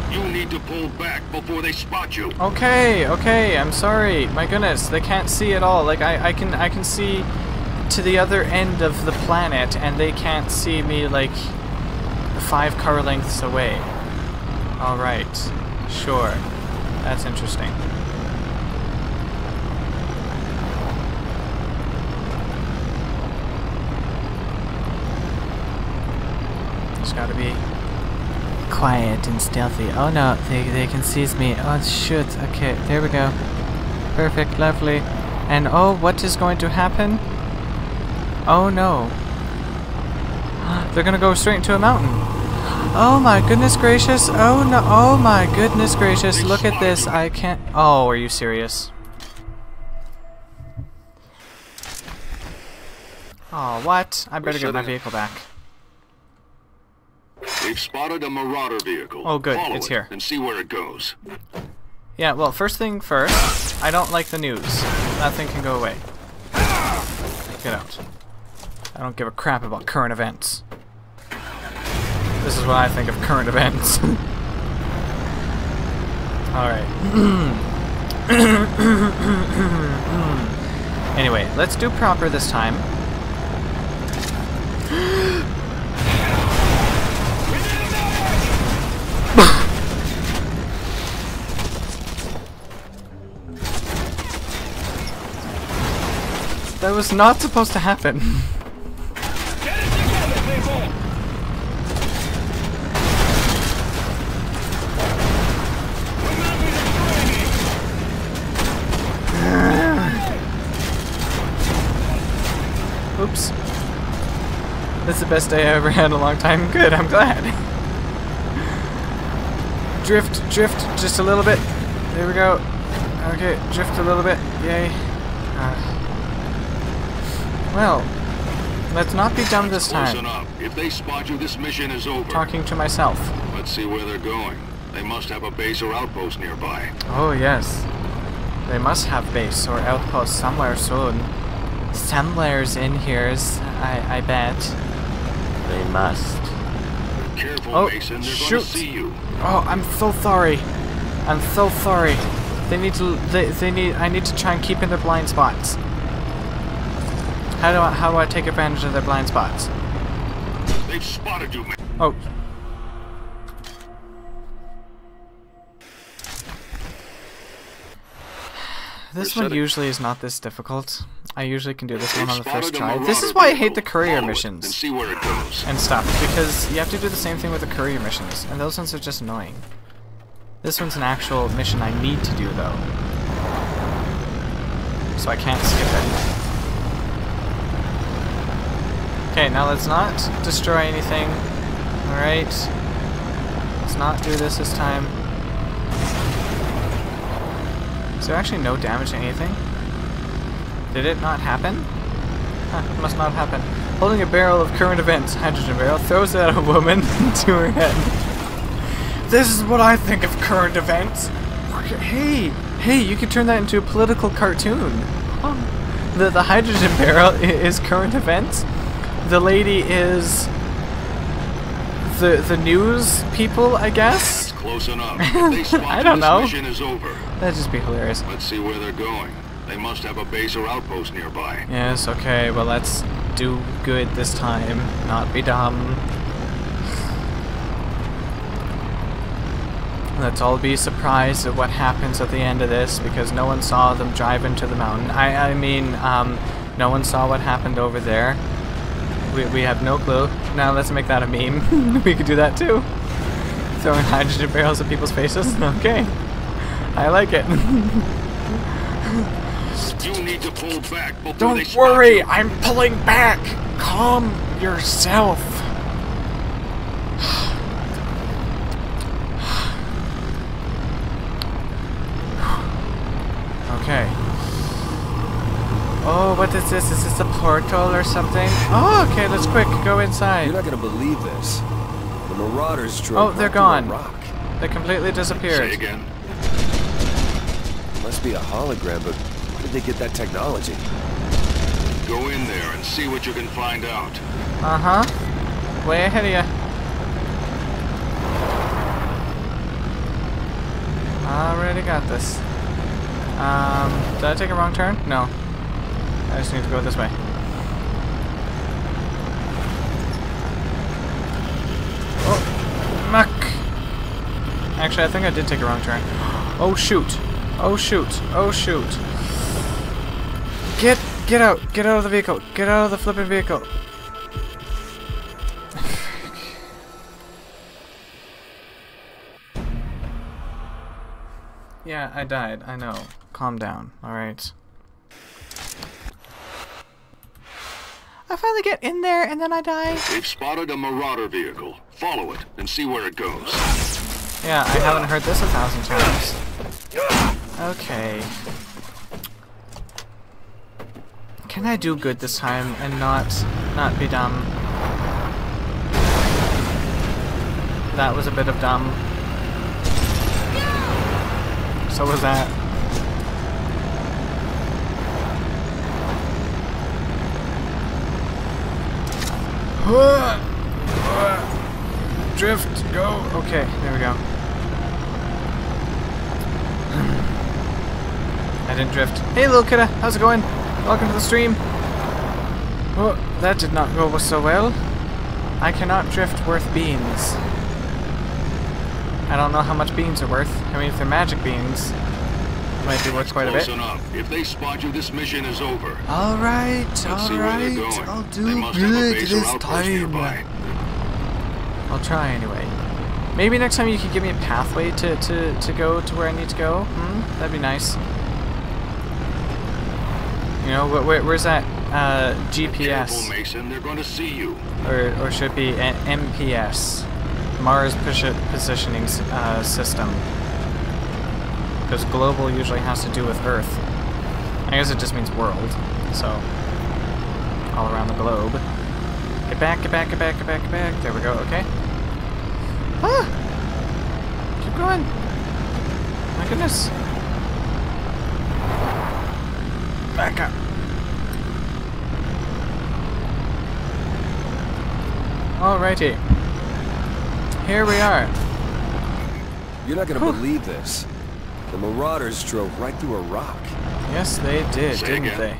You need to pull back before they spot you. Okay, okay, I'm sorry. My goodness, they can't see at all. Like I, I can I can see to the other end of the planet and they can't see me like five car lengths away. Alright. Sure. That's interesting. There's gotta be quiet and stealthy. Oh no, they, they can seize me. Oh shoot, okay, there we go. Perfect, lovely. And oh, what is going to happen? Oh no. They're gonna go straight into a mountain. Oh my goodness gracious, oh no, oh my goodness gracious, look at this, I can't. Oh, are you serious? Oh, what? I better get my vehicle back. We've spotted a marauder vehicle. Oh good, Follow it's here. It and see where it goes. Yeah, well, first thing first, I don't like the news. That thing can go away. Get out. I don't give a crap about current events. This is what I think of current events. Alright. Anyway, let's do proper this time. That was not supposed to happen. Get it together, people. We'll not be destroying it. Oops. That's the best day I ever had in a long time. Good, I'm glad. Drift, drift, just a little bit. There we go. Okay, drift a little bit. Yay. Uh, Well, let's not be dumb this time. Listen up. If they spot you, this mission is over. Talking to myself. Let's see where they're going. They must have a base or outpost nearby. Oh, yes. They must have base or outpost somewhere soon. Somewhere's in here's, I, I bet. They must. Be careful, oh, Mason. They're shoot. Going to see you. Oh, I'm so sorry. I'm so sorry. They need to, they, they need, I need to try and keep in their blind spots. How do I, how do I take advantage of their blind spots? They've spotted you, man. Oh. This We're one usually is not this difficult. I usually can do this They've one on the first try. This is why I hate the courier missions and, see where it goes. and stuff, because you have to do the same thing with the courier missions, and those ones are just annoying. This one's an actual mission I need to do, though. So I can't skip it. Okay, now let's not destroy anything. Alright. Let's not do this this time. Is there actually no damage to anything? Did it not happen? Huh, it must not happen. Holding a barrel of current events, hydrogen barrel, throws it at a woman into her head. This is what I think of current events! Hey! Hey, you could turn that into a political cartoon! Oh. The, the hydrogen barrel is current events? The lady is the the news people, I guess. That's close enough. They spot I don't know. Mission is over. That'd just be hilarious. Let's see where they're going. They must have a base or outpost nearby. Yes. Okay. Well, let's do good this time. Not be dumb. Let's all be surprised at what happens at the end of this because no one saw them drive into the mountain. I I mean, um, no one saw what happened over there. We, we have no clue. Now let's make that a meme. We could do that too. Throwing hydrogen barrels at people's faces. Okay. I like it. You need to pull back. Don't worry, you. I'm pulling back. Calm yourself. Okay. Oh, what is this? Is this a portal or something? Oh, okay, let's quick go inside. You're not gonna believe this. The marauders drove. Oh, they're gone. Rock. They completely disappeared. Say again. It must be a hologram, but where did they get that technology? Go in there and see what you can find out. Uh huh. Way ahead of you. Already got this. Um, did I take a wrong turn? No. I just need to go this way. Oh, muck! Actually, I think I did take a wrong turn. Oh shoot! Oh shoot! Oh shoot! Get, get out! Get out of the vehicle! Get out of the flipping vehicle! Yeah, I died. I know. Calm down. All right. I finally get in there and then I die. They've spotted a marauder vehicle. Follow it and see where it goes. Yeah, I haven't heard this a thousand times. Okay. Can I do good this time and not not be dumb? That was a bit of dumb. So was that. Drift, go. Okay, there we go. I didn't drift. Hey little kidda, how's it going? Welcome to the stream. Oh, that did not go so well. I cannot drift worth beans. I don't know how much beans are worth. I mean, if they're magic beans, it might be worth quite a bit. Close enough. If they spot you, this mission is over. All right, all right. I'll do good this time. I'll try anyway. Maybe next time you could give me a pathway to, to, to go to where I need to go. Hmm? That'd be nice. You know, wh wh where's that uh, G P S? Careful, Mason. They're going to see you. Or, or should it be an M P S, Mars Positioning uh, System. Because global usually has to do with Earth. I guess it just means world. So, all around the globe. Get back, get back, get back, get back, get back. There we go, okay. Ah! Keep going. My goodness. Back up. Alrighty. Here we are. You're not gonna Whew. believe this. The Marauders drove right through a rock. Yes, they did, Say didn't again. they?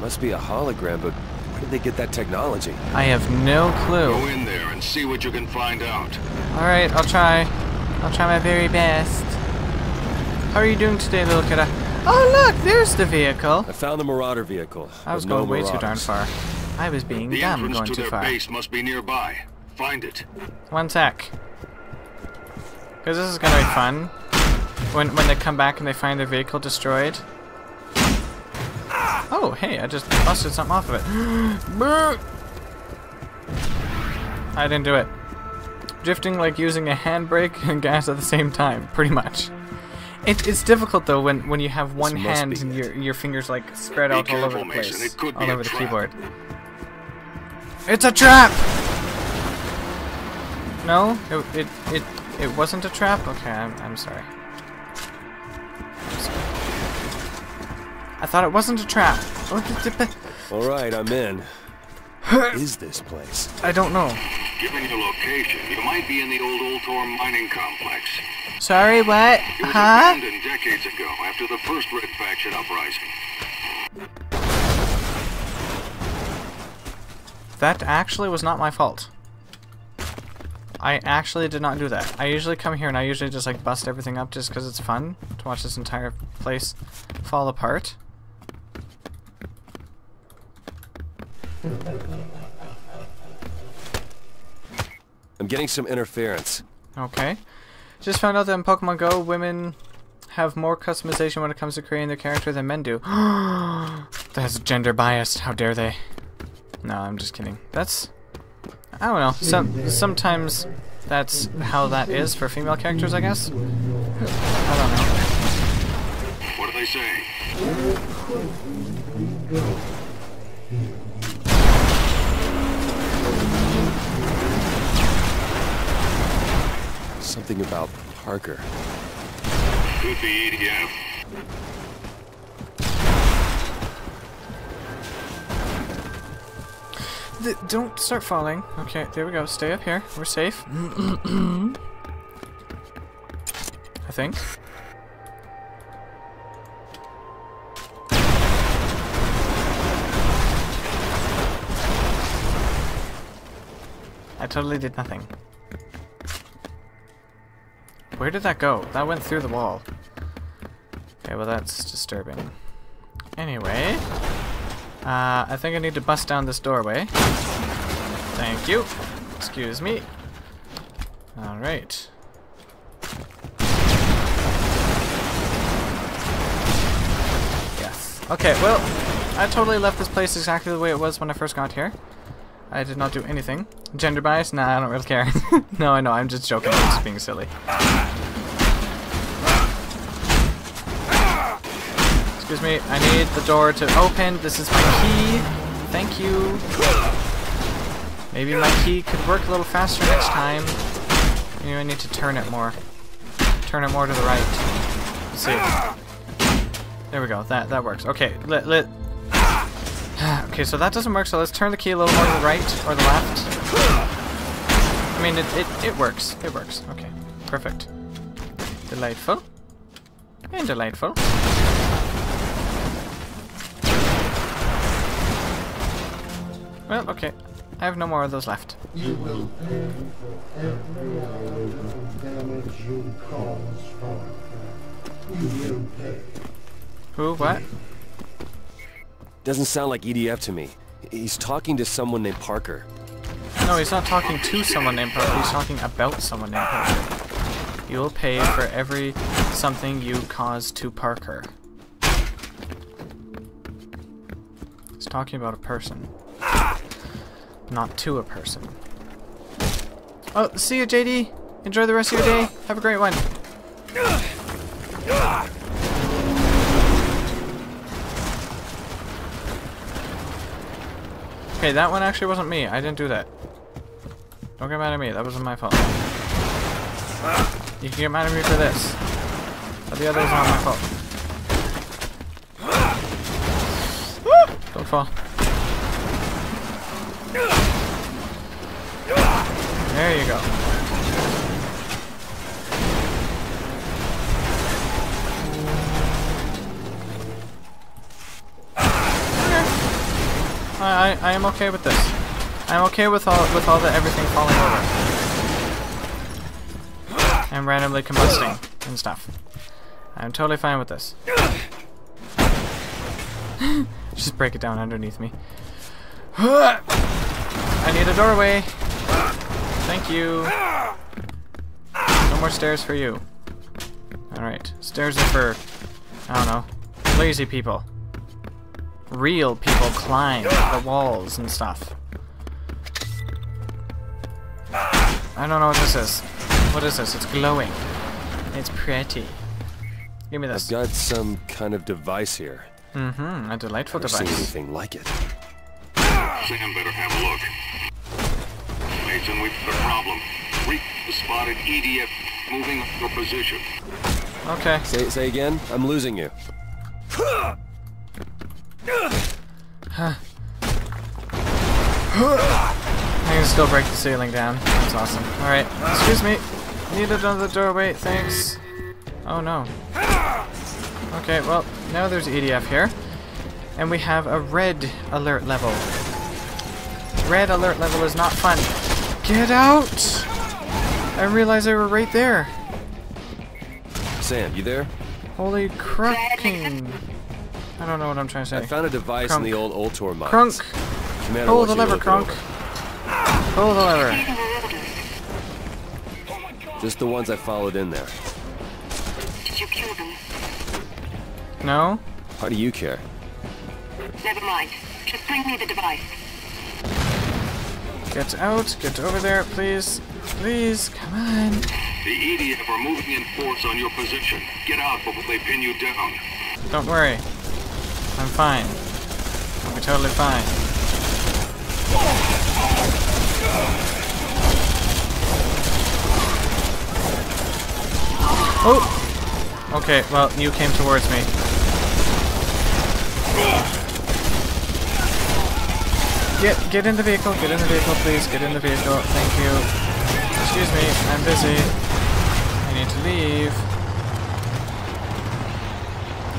Must be a hologram, but where did they get that technology? I have no clue. Go in there and see what you can find out. Alright, I'll try. I'll try my very best. How are you doing today, little kidda? Oh, look! There's the vehicle! I found the Marauder vehicle. I was going no way too darn far. I was being the dumb going to too far. The entrance to their base must be nearby. Find it. One sec. Because this is going to be fun. When, when they come back and they find their vehicle destroyed. Oh, hey, I just busted something off of it. I didn't do it. Drifting like using a handbrake and gas at the same time, pretty much. It, it's difficult though when when you have one hand and your your fingers like spread out all over the place, all over the keyboard. It's a trap. No, it it it it wasn't a trap. Okay, I'm I'm sorry. I'm sorry. I thought it wasn't a trap. All right, I'm in. What is this place? I don't know. Given your location, you might be in the old Ultor mining complex. Sorry, what? Huh? It was abandoned decades ago after the first Red Faction uprising. That actually was not my fault. I actually did not do that. I usually come here and I usually just like bust everything up just because it's fun to watch this entire place fall apart. I'm getting some interference. Okay. Just found out that in Pokemon Go, women have more customization when it comes to creating their character than men do. That's gender biased. How dare they? No, I'm just kidding. That's... I don't know. Some, sometimes that's how that is for female characters, I guess? I don't know. What do they say? Something about Parker. Could be E D F. The, don't start falling. Okay, there we go. Stay up here. We're safe. I think. I totally did nothing. Where did that go? That went through the wall. Okay, well that's disturbing. Anyway, uh, I think I need to bust down this doorway. Thank you. Excuse me. All right. Yes. Okay, well, I totally left this place exactly the way it was when I first got here. I did not do anything. Gender bias? Nah, I don't really care. No, I know, I'm just joking. I'm just being silly. Excuse me, I need the door to open. This is my key. Thank you. Maybe my key could work a little faster next time. Maybe I need to turn it more. Turn it more to the right. Let's see. There we go. That that works. Okay, let let okay, so that doesn't work, so let's turn the key a little more to the right, or the left. I mean, it, it, it works. It works. Okay, perfect. Delightful. And delightful. Well, okay. I have no more of those left. You will pay for every hour of damage you cause, Parker. You will pay. Who? What? Doesn't sound like E D F to me. He's talking to someone named Parker. No, he's not talking to someone named Parker. He's talking about someone named Parker. You will pay for every something you cause to Parker. He's talking about a person. Not to a person. Oh, see you, J D. Enjoy the rest of your day. Have a great one. Okay, that one actually wasn't me. I didn't do that. Don't get mad at me. That wasn't my fault. You can get mad at me for this. But the other is not my fault. Don't fall. There you go. I, I I am okay with this. I'm okay with all with all the everything falling over and randomly combusting and stuff. I'm totally fine with this. Just break it down underneath me. I need a doorway. Thank you. No more stairs for you. Alright. Stairs are for, I don't know, lazy people. Real people climb the walls and stuff. I don't know what this is. What is this? It's glowing. It's pretty. Give me this. I've got some kind of device here. Mm-hmm. A delightful device. I've never seen anything like it. Sam better have a look. Mason, we've got a problem. We spotted E D F moving your position. Okay. Say, say again? I'm losing you. Huh. I can still break the ceiling down. That's awesome. Alright. Excuse me. Need another doorway. Thanks. Oh no. Okay, well, now there's E D F here. And we have a red alert level. Red alert level is not fun. Get out! I realized they were right there. Sam, you there? Holy crunking. I don't know what I'm trying to say. I found a device crunk. in the old Ultor mines. Crunk! Commander, pull the lever, Crunk. Pull the lever. Just the ones I followed in there. Did you kill them? No? How do you care? Never mind. Just bring me the device. Get out, get over there, please. Please, come on. The E D F are moving in force on your position. Get out before they pin you down. Don't worry. I'm fine. I'm totally fine. Oh! Okay, well, you came towards me. Get, get in the vehicle, get in the vehicle, please, get in the vehicle, thank you. Excuse me, I'm busy. I need to leave.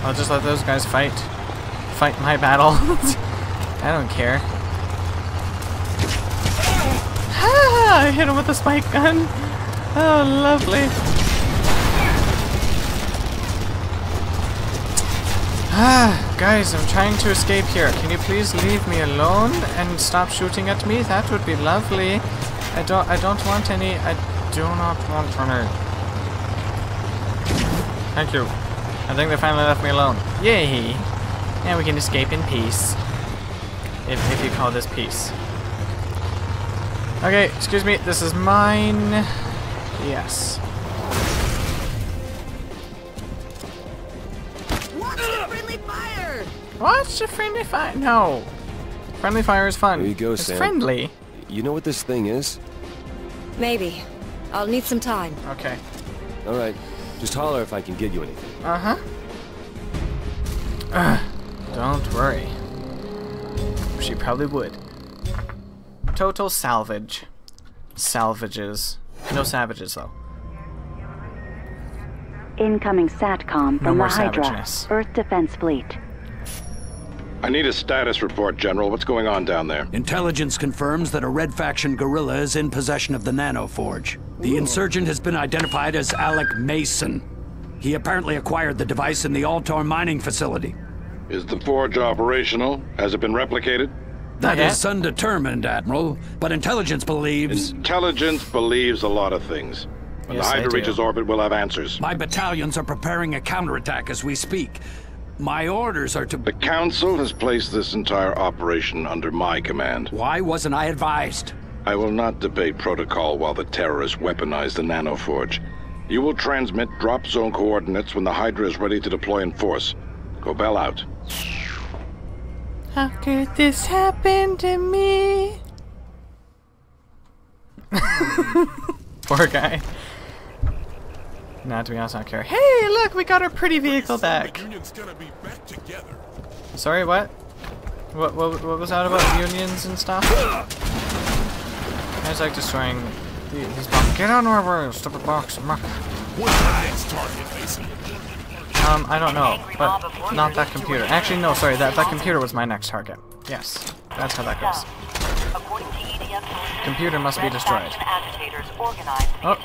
I'll just let those guys fight. Fight my battle. I don't care. Ah, I hit him with a spike gun. Oh, lovely. Ah. Guys, I'm trying to escape here. Can you please leave me alone and stop shooting at me? That would be lovely. I don't I don't want any. I do not want any. Thank you. I think they finally left me alone. Yay! Now we can escape in peace. If if you call this peace. Okay, excuse me, this is mine. Yes. What's a friendly fire? No. Friendly fire is fun. There you go, it's Sam. friendly. You know what this thing is? Maybe. I'll need some time. Okay. Alright. Just holler if I can get you anything. Uh-huh. Uh, don't worry. She probably would. Total salvage. Salvages. No savages, though. Incoming SATCOM from the Hydra, Earth Defense Fleet. I need a status report, General. What's going on down there? Intelligence confirms that a Red Faction guerrilla is in possession of the Nano Forge. The insurgent has been identified as Alec Mason. He apparently acquired the device in the Ultor mining facility. Is the forge operational? Has it been replicated? That is undetermined, Admiral, but intelligence believes... Intelligence believes a lot of things. When yes, the Hydra reaches orbit, we'll have answers. My battalions are preparing a counterattack as we speak. My orders are to... The Council has placed this entire operation under my command. Why wasn't I advised? I will not debate protocol while the terrorists weaponize the Nano Forge. You will transmit drop zone coordinates when the Hydra is ready to deploy in force. Cobell out. How could this happen to me? Poor guy. Nah, to be honest, I don't care. Hey, look, we got our pretty vehicle back. Sorry, what? What, what, what was that about unions and stuff? I was like destroying these boxes. Get on over, stupid box. Um, I don't know, but not that computer. Actually, no, sorry, that, that computer was my next target. Yes, that's how that goes. Computer must be destroyed. Oh.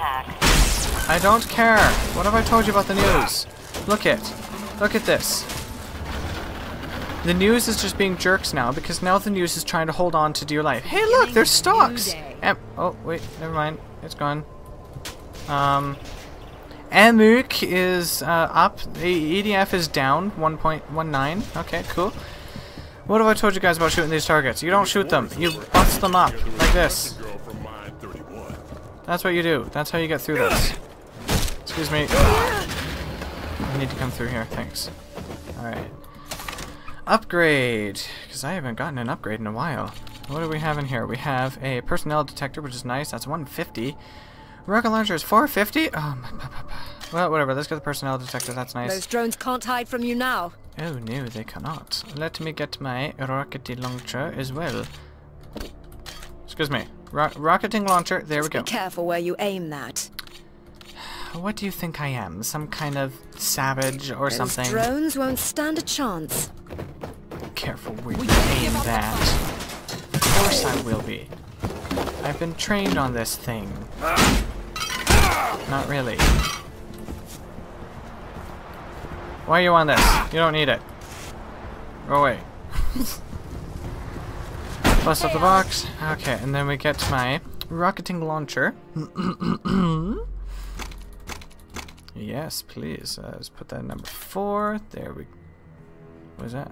I don't care. What have I told you about the news? Look it. Look at this. The news is just being jerks now because now the news is trying to hold on to your life. Hey, look, there's stocks. Am oh wait, never mind. It's gone. Um, Amuk is uh, up. E D F is down. one point one nine. Okay, cool. What have I told you guys about shooting these targets? You don't shoot them. You bust them up. Like this. That's what you do. That's how you get through this. Excuse me. I need to come through here. Thanks. Alright. Upgrade. Because I haven't gotten an upgrade in a while. What do we have in here? We have a personnel detector, which is nice. That's one fifty. Rocket launcher is four fifty? Oh, my, my, my, my. Well, whatever. Let's get the personnel detector. That's nice. Those drones can't hide from you now. Oh no, they cannot. Let me get my rockety launcher as well. Excuse me. Ro rocketing launcher. There we go. Be careful where you aim that. What do you think I am? Some kind of savage or Those something? Drones won't stand a chance. Careful where you aim that. Of course I will be. I've been trained on this thing. Not really. Why are you on this? You don't need it. Go away. Bust up the box. Okay, and then we get my rocketing launcher. Yes, please. Uh, let's put that at number four. There we go. What is that?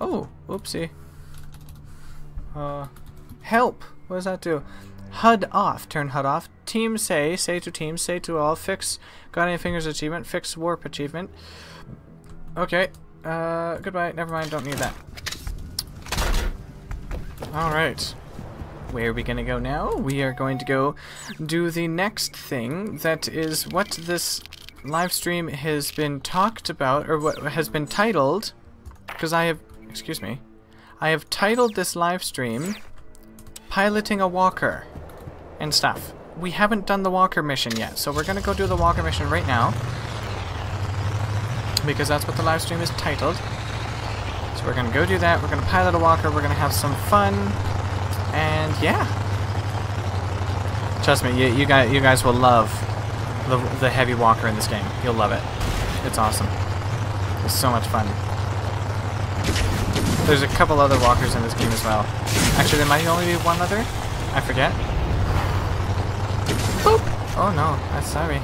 Oh, oopsie. Uh, help! What does that do? H U D off. Turn H U D off. Team say. Say to team. Say to all. Fix got any fingers achievement. Fix warp achievement. Okay. Uh, goodbye. Never mind. Don't need that. Alright. Where are we going to go now? We are going to go do the next thing. That is what this live stream has been talked about. Or what has been titled. Because I have... Excuse me. I have titled this live stream Piloting a Walker. And stuff. We haven't done the walker mission yet, so we're gonna go do the walker mission right now because that's what the live stream is titled. So we're gonna go do that. We're gonna pilot a walker. We're gonna have some fun, and yeah, trust me, you, you guys, you guys will love the, the heavy walker in this game. You'll love it. It's awesome. It's so much fun. There's a couple other walkers in this game as well. Actually, there might only be one other. I forget. Boop. Oh no, that's sorry.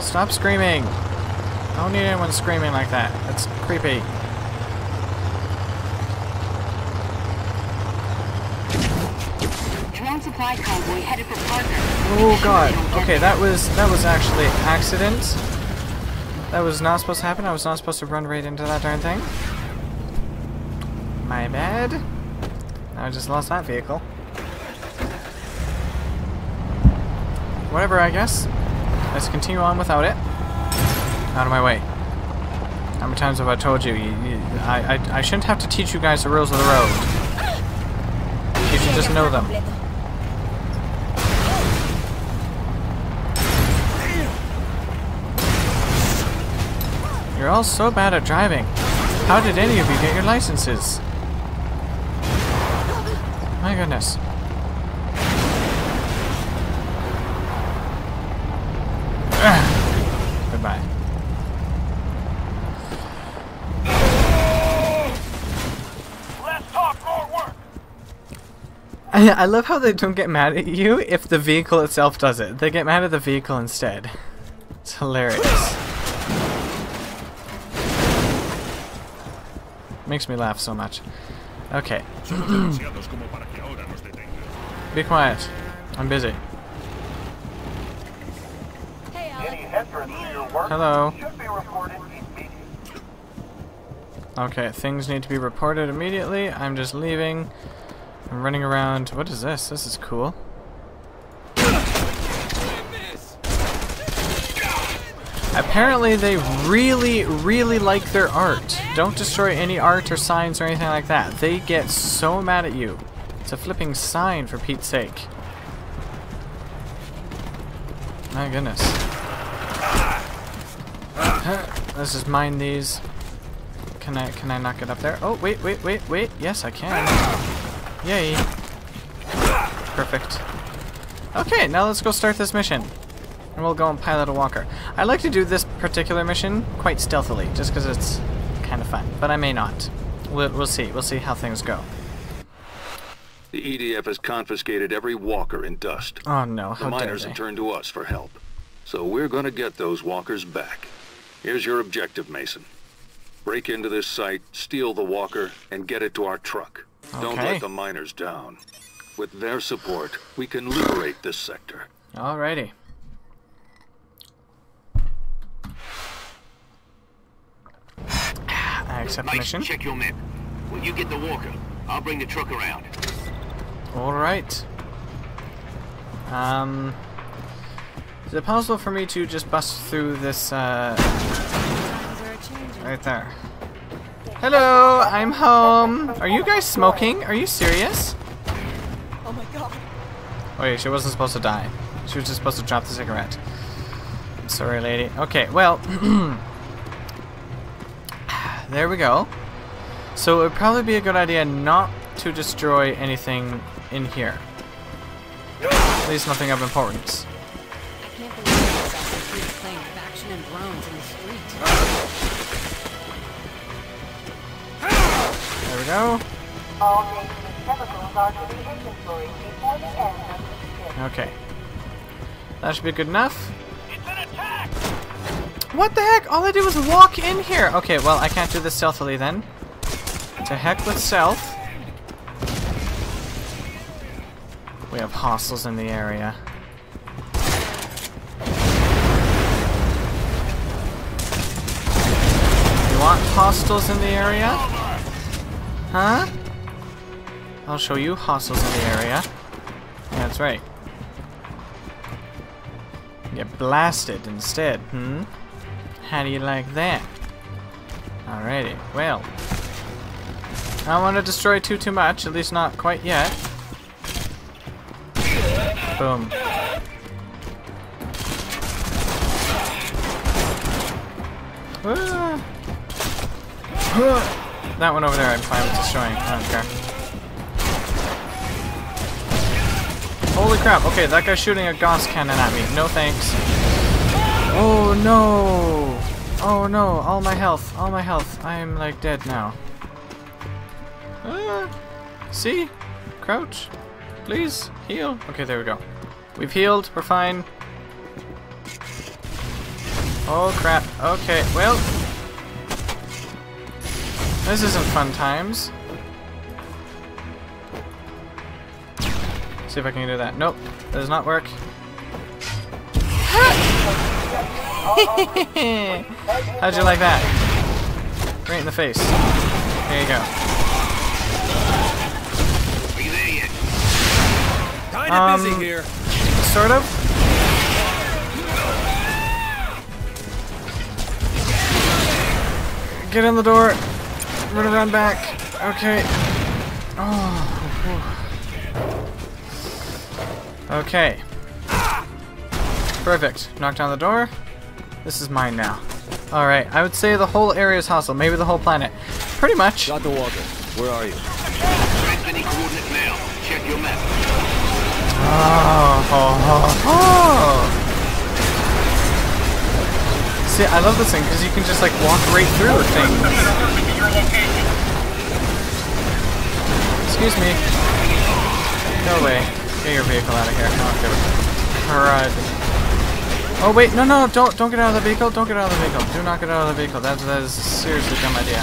Stop screaming! I don't need anyone screaming like that. That's creepy. Drone supply convoy headed for Parker. Oh god. Okay, that was that was actually an accident. That was not supposed to happen. I was not supposed to run right into that darn thing. My bad. I just lost that vehicle. Whatever, I guess. Let's continue on without it. Out of my way. How many times have I told you? you, you I, I I shouldn't have to teach you guys the rules of the road. You should just know them. You're all so bad at driving. How did any of you get your licenses? My goodness. Ugh. Goodbye. Let's talk more work. I, I love how they don't get mad at you if the vehicle itself does it. They get mad at the vehicle instead. It's hilarious. Makes me laugh so much. Okay. Be quiet. I'm busy. Hello. Okay, things need to be reported immediately. I'm just leaving. I'm running around. What is this? This is cool. Apparently they really, really like their art. Don't destroy any art or signs or anything like that. They get so mad at you. It's a flipping sign, for Pete's sake. My goodness. Let's just mine these. Can I, can I not get up there? Oh, wait, wait, wait, wait. Yes, I can. Yay. Perfect. Okay, now let's go start this mission. And we'll go and pilot a walker. I like to do this particular mission quite stealthily, just because it's kind of fun. But I may not. We'll, we'll see. We'll see how things go. The E D F has confiscated every walker in Dust. Oh no, how dare they. The miners have turned to us for help. So we're going to get those walkers back. Here's your objective, Mason. Break into this site, steal the walker, and get it to our truck. Okay. Don't let the miners down. With their support, we can liberate this sector. Alrighty. I accept the mission. Check your map. When you get the walker, I'll bring the truck around. All right. Um, is it possible for me to just bust through this? Uh, right there. Hello, I'm home. Are you guys smoking? Are you serious? Oh my god. Wait, she wasn't supposed to die. She was just supposed to drop the cigarette. Sorry, lady. Okay, well. There we go. So it would probably be a good idea not to destroy anything in here. At least nothing of importance. I can't believe it's playing faction and drones in the street. There we go. All dangerous chemicals are to be inventoried before the end of the shift. Okay. That should be good enough. It's an attack! What the heck? All I did was walk in here. Okay, well, I can't do this stealthily then. To heck with stealth. We have hostiles in the area. You want hostiles in the area? Huh? I'll show you hostiles in the area. Yeah, that's right. Get blasted instead, hmm? How do you like that? Alrighty, well. I don't want to destroy too too much, at least not quite yet. Boom. Ah. That one over there I'm fine with destroying, I don't care. Holy crap, okay, that guy's shooting a Gauss cannon at me, no thanks. Oh no! Oh no, all my health, all my health. I'm like dead now. Uh, see? Crouch. Please, heal. Okay, there we go. We've healed, we're fine. Oh crap, okay, well. This isn't fun times. See if I can do that. Nope, that does not work. How'd you like that? Right in the face. There you go. Are you there yet? Kinda um, busy here. Sort of. Get in the door. Run around back. Okay. Oh. Okay. Perfect. Knock down the door. This is mine now. Alright, I would say the whole area is hostile, maybe the whole planet. Pretty much. Doctor Walker, where are you? Any coordinate now. Check your map. Oh, oh, oh, oh. See, I love this thing because you can just like walk right through things. Excuse me. No way. Get your vehicle out of here. Oh, good. Alright. Oh wait, no, no, don't, don't get out of the vehicle, don't get out of the vehicle, do not get out of the vehicle, that, that is a seriously dumb idea.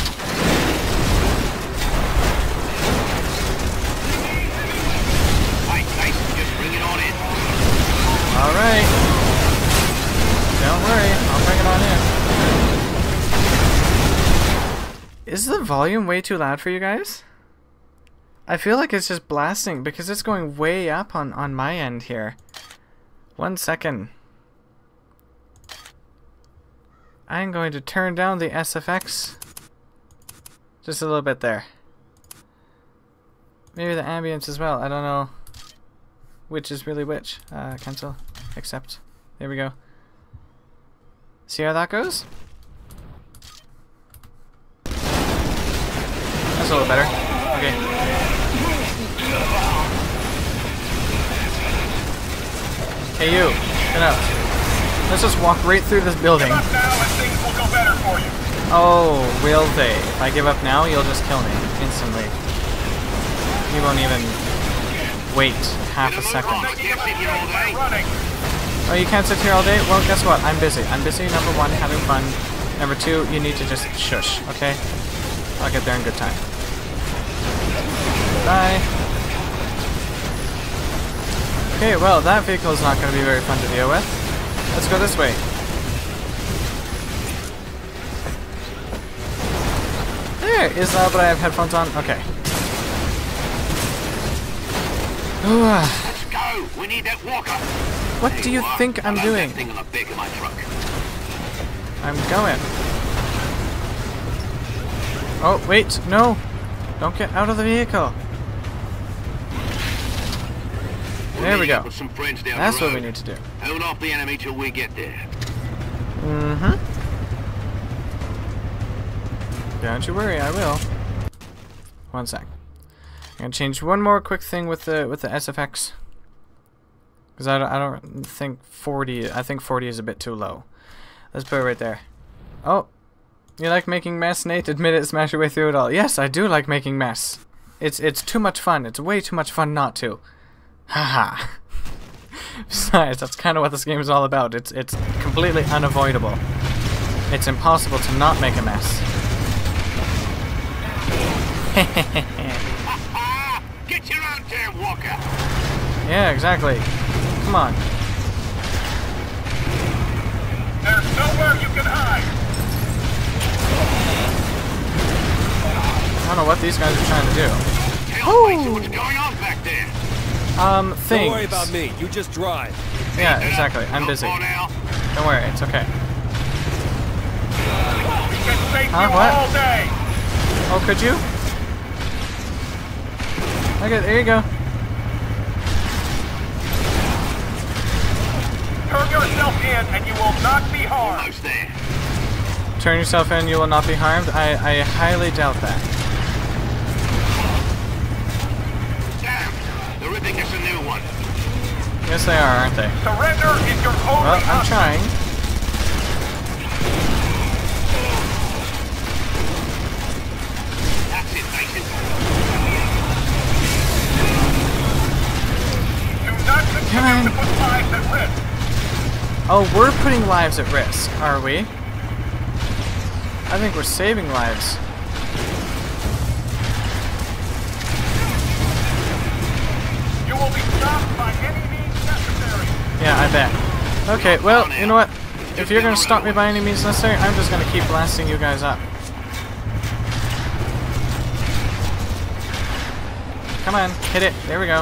Alright, don't worry, I'll bring it on in. Is the volume way too loud for you guys? I feel like it's just blasting, because it's going way up on, on my end here. One second. I'm going to turn down the S F X just a little bit there. Maybe the ambience as well. I don't know which is really which. Uh, cancel. Accept. There we go. See how that goes? That's a little better. Okay. Hey you, get out. Let's just walk right through this building. Give up now and things will go better for you. Oh, will they? If I give up now, you'll just kill me instantly. You won't even wait half a second. Oh, you can't sit here all day? Well, guess what? I'm busy. I'm busy, number one, having fun. Number two, you need to just shush, okay? I'll get there in good time. Bye. Okay, well, that vehicle is not going to be very fun to deal with. Let's go this way. There is uh but I have headphones on. Okay. Ooh, uh. Let's go. We need that walker. What do you think I'm doing? I'm going. Oh wait, no. Don't get out of the vehicle. There we go. That's what we need to do. Hold off the enemy till we get there. Mm-hmm. Don't you worry, I will. One sec. I'm gonna change one more quick thing with the with the S F X. Because I don't, I don't think forty. I think forty is a bit too low. Let's put it right there. Oh, you like making mess, Nate? Admit it, smash your way through it all. Yes, I do like making mess. It's it's too much fun. It's way too much fun not to. Haha. Besides, that's kind of what this game is all about. It's it's completely unavoidable. It's impossible to not make a mess. Get your own damn walker. Yeah, exactly. Come on. There's nowhere you can hide. I don't know what these guys are trying to do. Tell me what's going on back there. Um, things. Don't worry about me, you just drive. Yeah, exactly, I'm busy. Don't worry, it's okay. Huh, what? Oh, could you? Okay, there you go. Turn yourself in and you will not be harmed. Turn yourself in, you will not be harmed? I, I highly doubt that. It's a new one. Yes, they are, aren't they? Surrender is your only well, I'm option. Trying. That's it, Nathan. Do not continue to put lives at risk. Oh, we're putting lives at risk, are we? I think we're saving lives. Yeah, I bet. Okay, well, you know what? If you're gonna stop me by any means necessary, I'm just gonna keep blasting you guys up. Come on, hit it. There we go.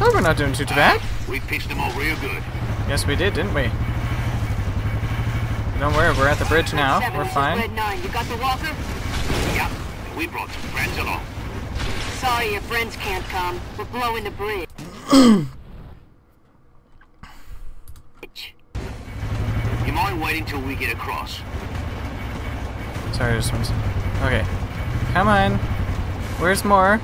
Oh, we're not doing too, too bad. We pieced them all real good. Yes, we did, didn't we? Don't worry, we're at the bridge now. We're fine. You got the walker? Yep. We brought some friends along. Sorry, your friends can't come. We're blowing the bridge. and waiting till we get across. Sorry, this one's... Okay. Come on. Where's more?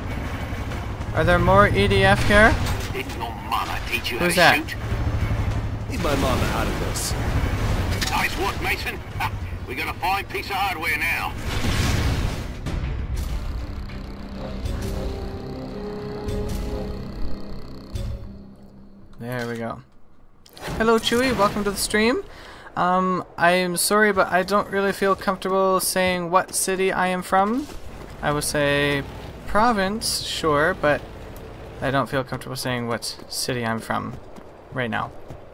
Are there more E D F here? Didn't your mama teach you Who's how to that? Shoot? Leave my mama out of this. Nice what, Mason? Ha, we got a fine piece of hardware now. There we go. Hello, Chewy. Welcome to the stream. Um, I'm sorry, but I don't really feel comfortable saying what city I am from. I would say province, sure, but I don't feel comfortable saying what city I'm from right now.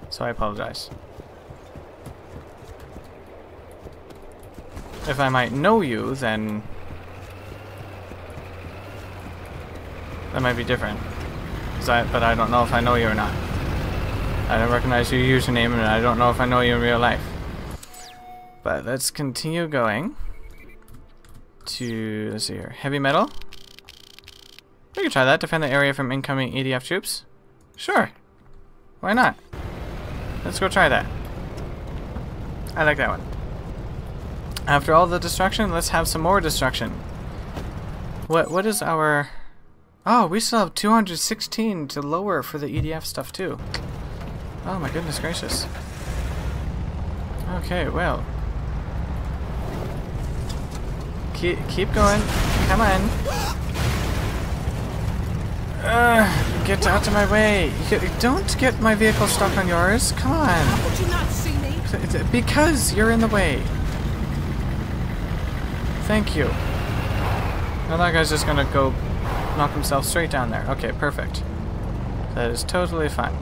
So I apologize. If I might know you, then that might be different. I, but I don't know if I know you or not. I don't recognize your username, and I don't know if I know you in real life. But let's continue going to, let's see here, heavy metal. We can try that. Defend the area from incoming E D F troops. Sure. Why not? Let's go try that. I like that one. After all the destruction, let's have some more destruction. What? What is our... Oh, we still have two hundred sixteen to lower for the E D F stuff too. Oh my goodness gracious. Okay, well. Keep, keep going. Come on. Uh, get out of my way. Don't get my vehicle stuck on yours. Come on. How would you not see me? Because you're in the way. Thank you. Now that guy's just gonna go knock himself straight down there. Okay, perfect. That is totally fine.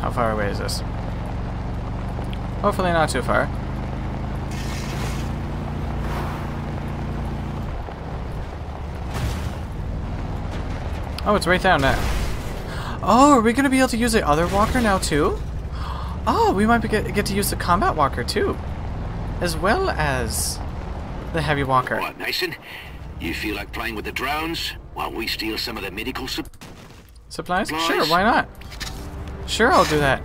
How far away is this? Hopefully not too far. Oh, it's right down there. Oh, are we gonna be able to use the other walker now too? Oh, we might be get, get to use the combat walker too, as well as the heavy walker. What, Mason? You feel like playing with the drones while we steal some of the medical su supplies? Supplies? Sure, why not? Sure, I'll do that.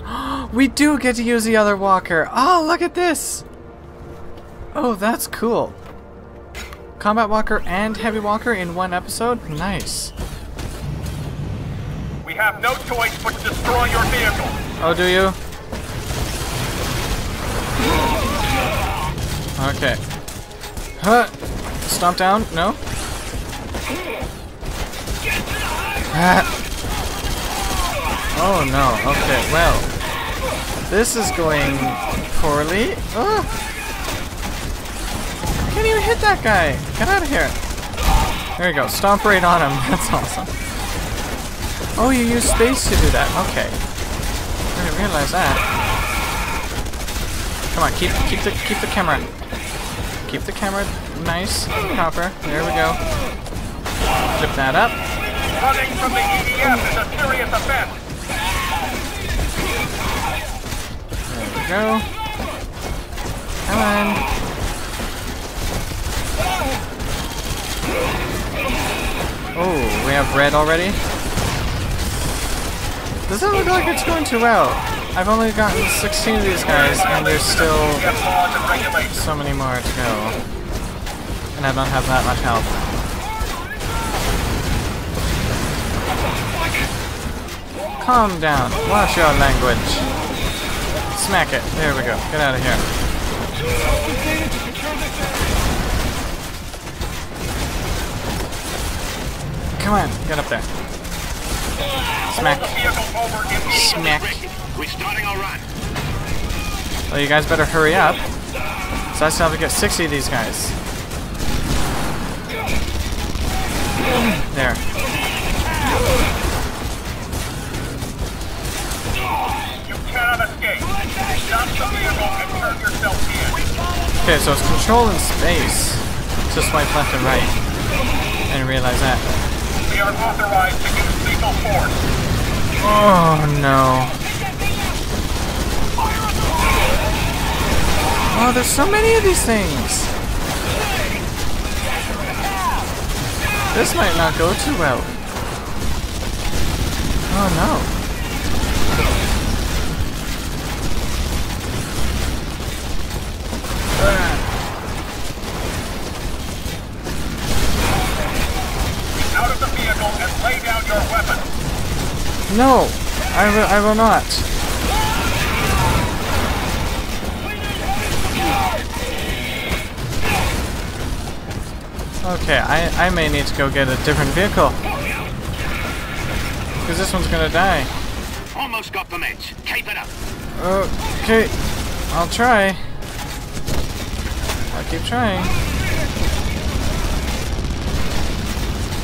We do get to use the other walker. Oh, look at this. Oh, that's cool. Combat walker and heavy walker in one episode? Nice. We have no choice but to destroy your vehicle. Oh, do you? Okay. Huh. Stomp down? No? Ah. Oh no, okay, well, this is going poorly. Ugh. I can't even hit that guy. Get out of here. There you go, stomp right on him. That's awesome. Oh, you use space to do that. Okay. I didn't realize that. Come on, keep keep the keep the camera. Keep the camera nice and proper. There we go. Flip that up. Running from the E D F is a serious offense. Go. Come on. Oh, we have red already? Doesn't look like it's going too well. I've only gotten sixteen of these guys, and there's still so many more to go. And I don't have that much health. Calm down. Watch your language. Smack it. There we go. Get out of here. Come on. Get up there. Smack. Smack. We're starting our run. Well, you guys better hurry up. So I still have to get sixty of these guys. There. You cannot escape. Okay, so it's control and space. Just swipe left and right. I didn't realize that. We are authorized to use lethal force. Oh no. Oh, there's so many of these things. This might not go too well. Oh no. Out of the vehicle and lay down your weapon. No, I will, I will not. Okay, I, I may need to go get a different vehicle. Because this one's gonna die. Almost got the match. Keep it up. Okay, I'll try. I keep trying.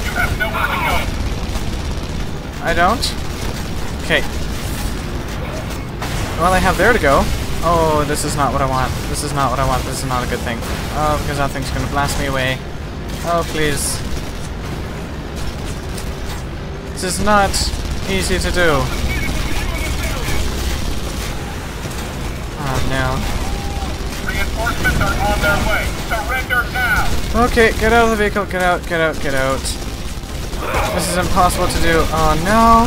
You have nowhere to go. I don't? Okay. Well, I have there to go. Oh, this is not what I want. This is not what I want. This is not a good thing. Oh, because that thing's gonna blast me away. Oh, please. This is not easy to do. Oh, no. Reinforcements are on their way. Surrender now. Okay, get out of the vehicle. Get out, get out, get out. This is impossible to do. Oh no.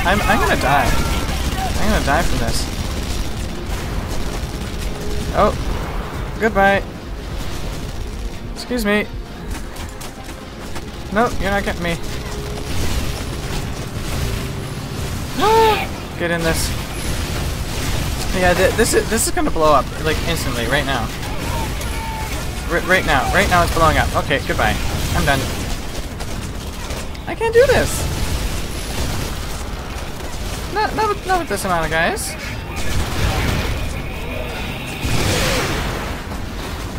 I'm I'm gonna die. I'm gonna die from this. Oh. Goodbye. Excuse me. No, you're not getting me. Get in this. Yeah, th this is this is gonna blow up like instantly right now. R right now, right now it's blowing up. Okay, goodbye. I'm done. I can't do this. Not not with, not with this amount of guys.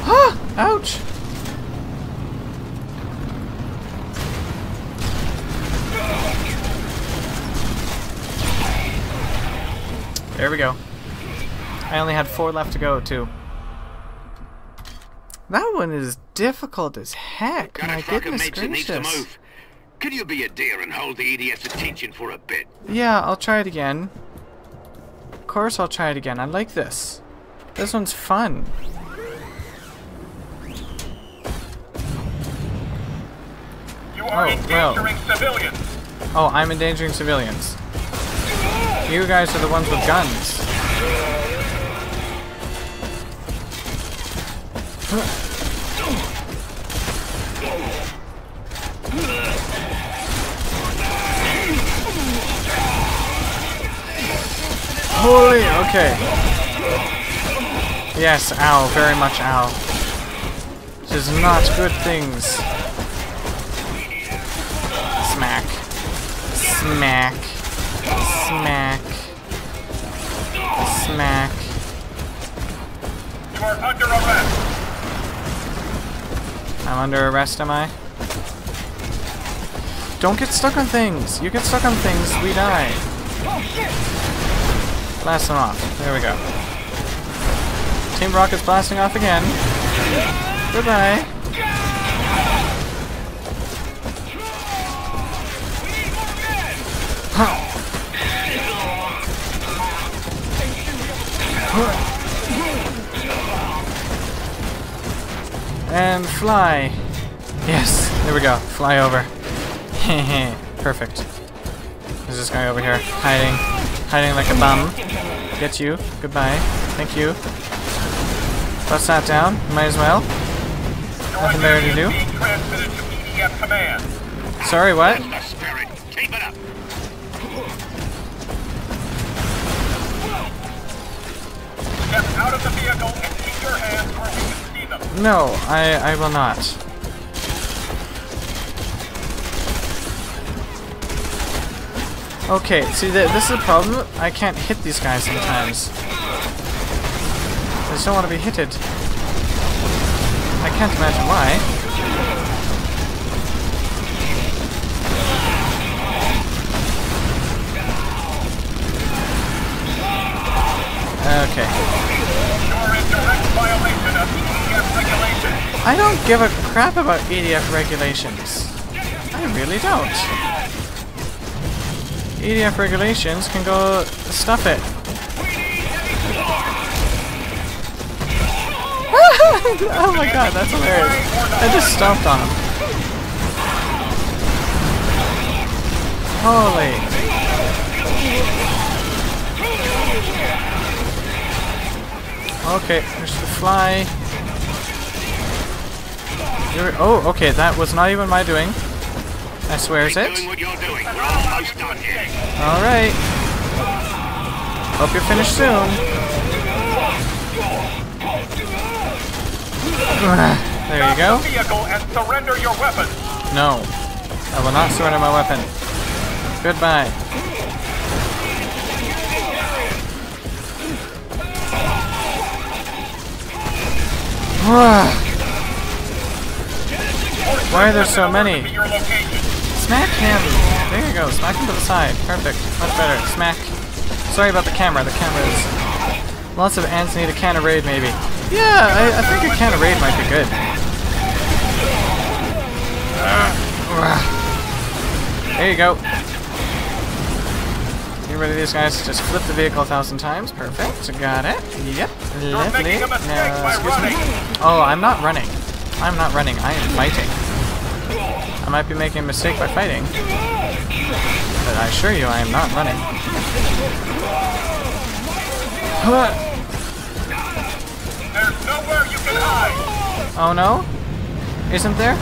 Ah! Ouch. There we go. I only had four left to go, too. That one is difficult as heck. My goodness gracious. Can you be a dear and hold the E D F's attention for a bit? Yeah, I'll try it again. Of course I'll try it again. I like this. This one's fun. You are oh, endangering well. civilians. Oh, I'm endangering civilians. You guys are the ones with guns. Holy, okay. Yes, ow, very much ow. This is not good things. Smack. Smack. Smack. Smack. You are under arrest. I'm under arrest, am I? Don't get stuck on things! You get stuck on things, we die! Blast them off. There we go. Team Rocket's blasting off again. Goodbye! Huh. And fly. Yes, there we go. Fly over. Hehe. Perfect. There's this guy over here hiding, hiding like a bum. Get you. Goodbye. Thank you. Bust that down. Might as well. Nothing better to do. Sorry, what? Keep it up. Step out of the vehicle and keep your hands where we can. No, I, I will not. Okay, see, th this is a problem. I can't hit these guys sometimes. I just don't want to be hitted. I can't imagine why. Okay. You're in direct violation of I don't give a crap about E D F regulations. I really don't. E D F regulations can go stuff it. Oh my god, that's hilarious. I just stomped on him. Holy. Okay, here's the fly. You're, oh, okay, that was not even my doing. I swear it's it. Alright. Hope you're finished soon. There you go. No. I will not surrender my weapon. Goodbye. Why are there so many? Smack him! There you go. Smack him to the side. Perfect. Much better. Smack. Sorry about the camera. The camera is... Lots of ants need a can of raid, maybe. Yeah, I, I think a can of raid might be good. There you go. Get rid of these guys. Just flip the vehicle a thousand times. Perfect. Got it. Yep. Lovely. Uh, excuse me. Oh, I'm not running. I'm not running. I am fighting. I might be making a mistake by fighting, but I assure you I am not running. There's nowhere you can hide. Oh no? Isn't there?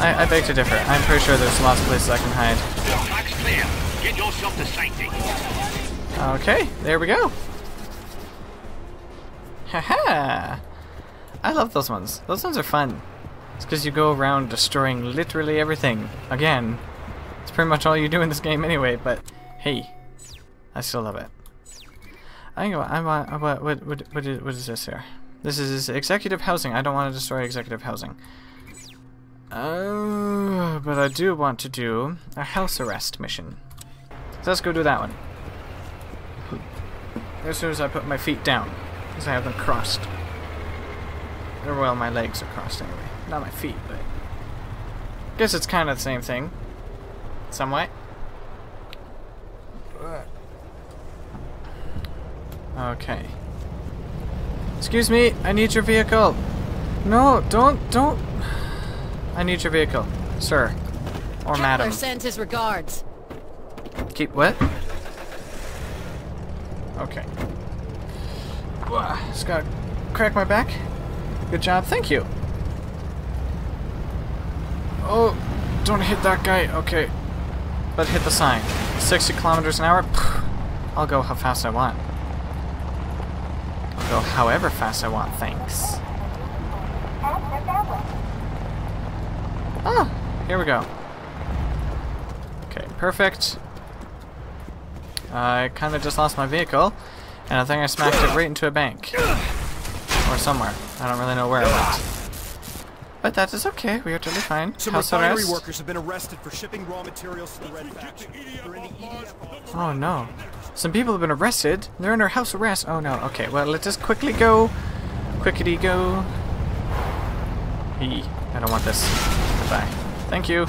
I, I beg to differ. I'm pretty sure there's lots of places I can hide. Get yourself to safety. Okay, there we go. Haha! I love those ones. Those ones are fun. It's because you go around destroying literally everything. Again, it's pretty much all you do in this game anyway. But hey, I still love it. I think I want. What what what what is, what is this here? This is executive housing. I don't want to destroy executive housing. Oh, but I do want to do a house arrest mission. So let's go do that one. As soon as I put my feet down, because I have them crossed. Or, well, my legs are crossed anyway. Not my feet, but... I guess it's kind of the same thing. Somewhat. Okay. Excuse me, I need your vehicle. No, don't, don't... I need your vehicle, sir, or Kepler madam. Sends his regards. Keep what? Okay. Just gotta crack my back. Good job, thank you. Oh, don't hit that guy. Okay, but hit the sign. Sixty kilometers an hour. I'll go how fast I want. I'll go however fast I want. Thanks. Ah, here we go. Okay, perfect. Uh, I kind of just lost my vehicle, and I think I smacked it right into a bank. Or somewhere. I don't really know where it went. But that is okay, we are totally fine. Some House refinery arrest. workers have been arrested for shipping raw materials to the Red Faction. Oh no. Some people have been arrested. They're under house arrest. Oh no, okay. Well, let's just quickly go. Quickity go. Hey, I don't want this. Thank you.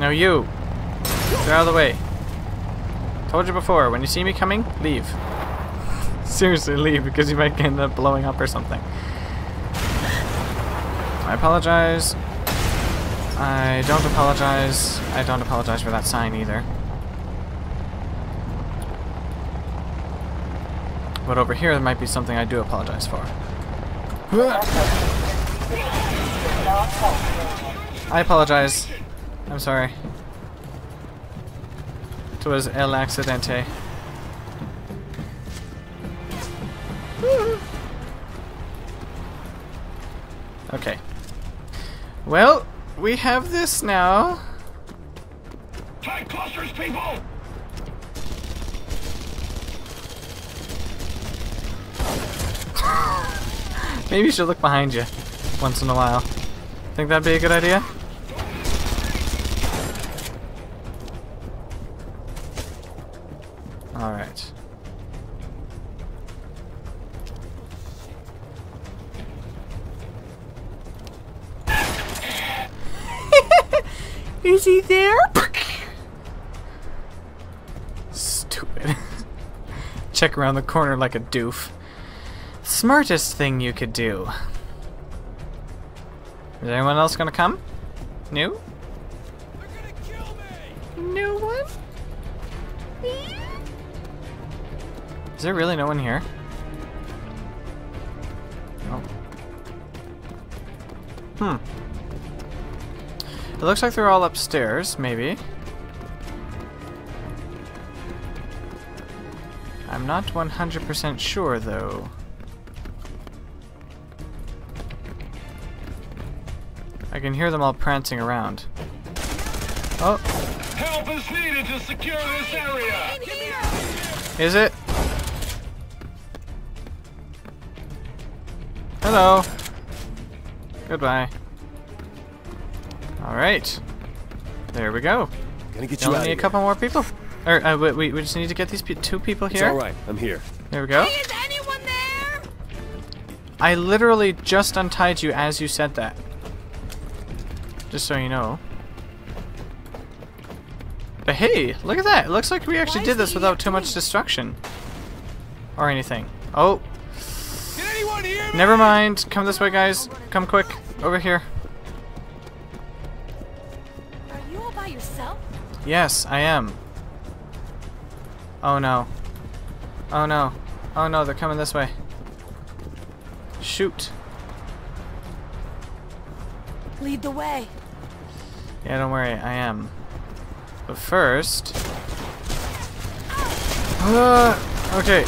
No, you. Get out of the way. Told you before, when you see me coming, leave. Seriously, leave, because you might end up blowing up or something. I apologize. I don't apologize. I don't apologize for that sign either. But over here, there might be something I do apologize for. I apologize. I'm sorry. It was el accidente. Okay. Well, we have this now. Tight clusters, people. Maybe you should look behind you once in a while. Think that'd be a good idea? Alright. Is he there? Stupid. Check around the corner like a doof. Smartest thing you could do. Is anyone else gonna come? New? Is there really no one here? No. Hmm. It looks like they're all upstairs, maybe. I'm not one hundred percent sure, though. I can hear them all prancing around. Oh! Help is needed to secure this area! Is it? Hello! Goodbye. Alright. There we go. Gonna get you out of here. Only a couple more people. Or, uh, we, we, we just need to get these pe two people here. It's alright, I'm here. There we go. Hey, is anyone there? I literally just untied you as you said that. Just so you know. But hey, look at that! It looks like we actually did this without too much destruction. Or anything. Oh! Can anyone hear me? Never mind. Come this way, guys. Come quick. Over here. Are you all by yourself? Yes, I am. Oh no. Oh no. Oh no, they're coming this way. Shoot. Lead the way. Yeah, don't worry, I am. But first... Uh, okay.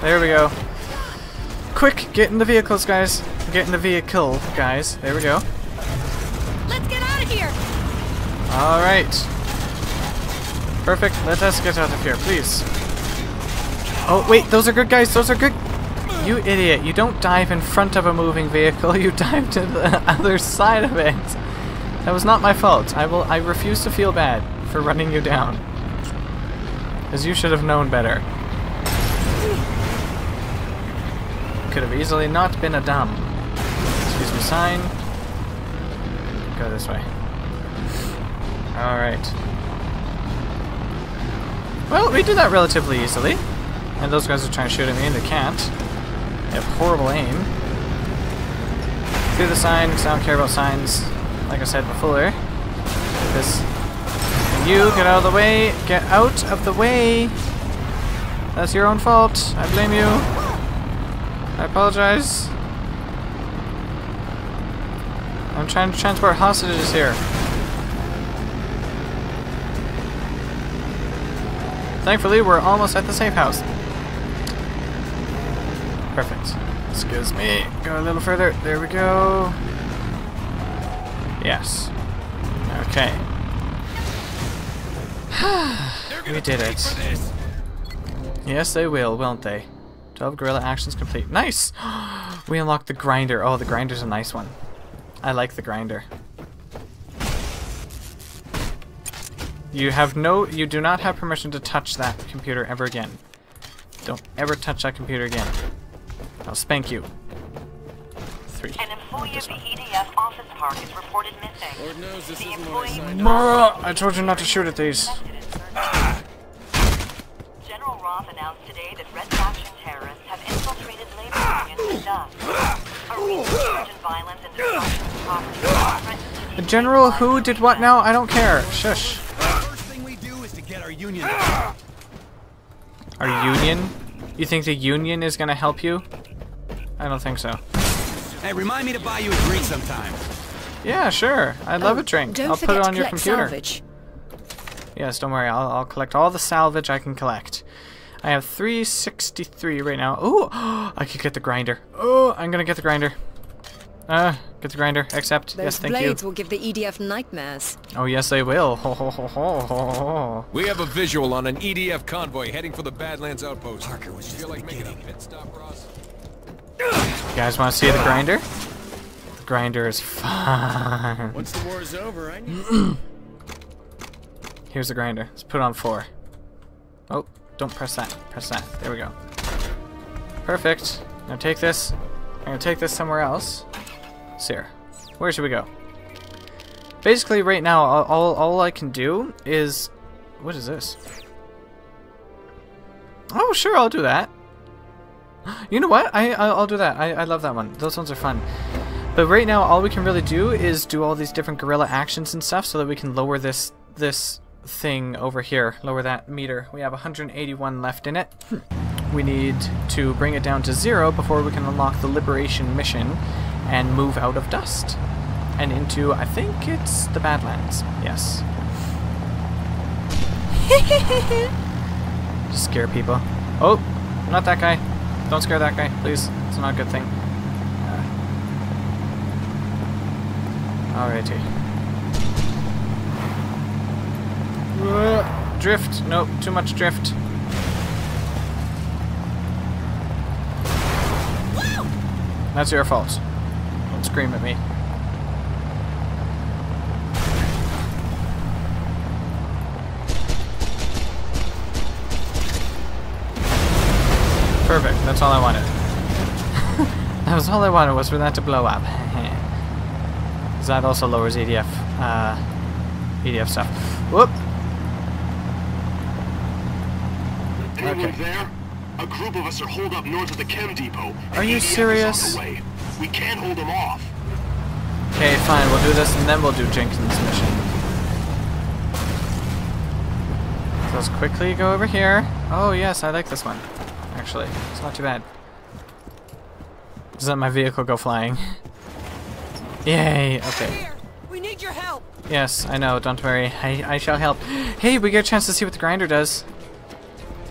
There we go. Quick, get in the vehicles, guys. Get in the vehicle, guys. There we go. Let's get out of here. All right. Perfect. Let us get out of here, please. Oh, wait. Those are good guys. Those are good. You idiot. You don't dive in front of a moving vehicle. You dive to the other side of it. That was not my fault. I will. I refuse to feel bad for running you down. Because you should have known better. Could have easily not been a dumb. Excuse me, sign. Go this way. Alright. Well, we did that relatively easily. And those guys are trying to shoot at me and they can't. They have horrible aim. Through the sign, because I don't care about signs. Like I said before. Like this. And you, get out of the way. Get out of the way. That's your own fault. I blame you. I apologize. I'm trying to transport hostages here. Thankfully, we're almost at the safe house. Perfect. Excuse me. Go a little further. There we go. Yes. Okay. We did it. Yes, they will, won't they? twelve guerrilla actions complete. Nice! We unlocked the grinder. Oh, the grinder's a nice one. I like the grinder. You have no... You do not have permission to touch that computer ever again. Don't ever touch that computer again. I'll spank you. Three. An employee of the E D F office park is reported missing. Lord knows this is more exciting. I told you not to shoot at these. General Roth announced today that Red Faction terrorists have infiltrated labor unions and dust. The general who did what now? I don't care. Shush. First thing we do is to get our union. Our union? You think the union is gonna help you? I don't think so. Hey, remind me to buy you a drink sometime. Yeah, sure. I'd love a drink. I'll put it on your computer. Yes, don't worry. I'll, I'll collect all the salvage I can collect. I have three sixty-three right now. Ooh, I could get the grinder. Oh, I'm gonna get the grinder. Uh, get the grinder. Accept. Yes, thank you. Those blades will give the E D F nightmares. Oh yes, they will. Ho, ho, ho, ho, ho. We have a visual on an E D F convoy heading for the Badlands outpost. Parker was just like making a pit stop, Ross. You guys want to see the grinder? The grinder is fun. Once the war is over, I need. Here's the grinder. Let's put it on four. Oh, don't press that. Press that. There we go. Perfect. Now take this. I'm going to take this somewhere else. Let's see here. Where should we go? Basically, right now, all, all, all I can do is... What is this? Oh, sure, I'll do that. You know what? I, I'll do that. I, I love that one. Those ones are fun. But right now, all we can really do is do all these different guerrilla actions and stuff so that we can lower this this thing over here, lower that meter. We have one hundred eighty-one left in it. We need to bring it down to zero before we can unlock the Liberation mission and move out of Dust and into, I think it's the Badlands. Yes. Just scare people. Oh, not that guy. Don't scare that guy, please. It's not a good thing. Alrighty. Uh, drift. Nope, too much drift. Woo! That's your fault. Don't scream at me. Perfect. That's all I wanted. That was all I wanted, was for that to blow up. That also lowers E D F, uh, E D F stuff. Whoop. Okay. There, a group of us are holed up north of the chem depot. Are you serious? We can't hold them off. Okay, fine. We'll do this, and then we'll do Jenkins' mission. So let's quickly go over here. Oh yes, I like this one. Actually, it's not too bad. Just let my vehicle go flying. Yay, okay. We need your help. Yes, I know, don't worry. I, I shall help. Hey, we get a chance to see what the grinder does.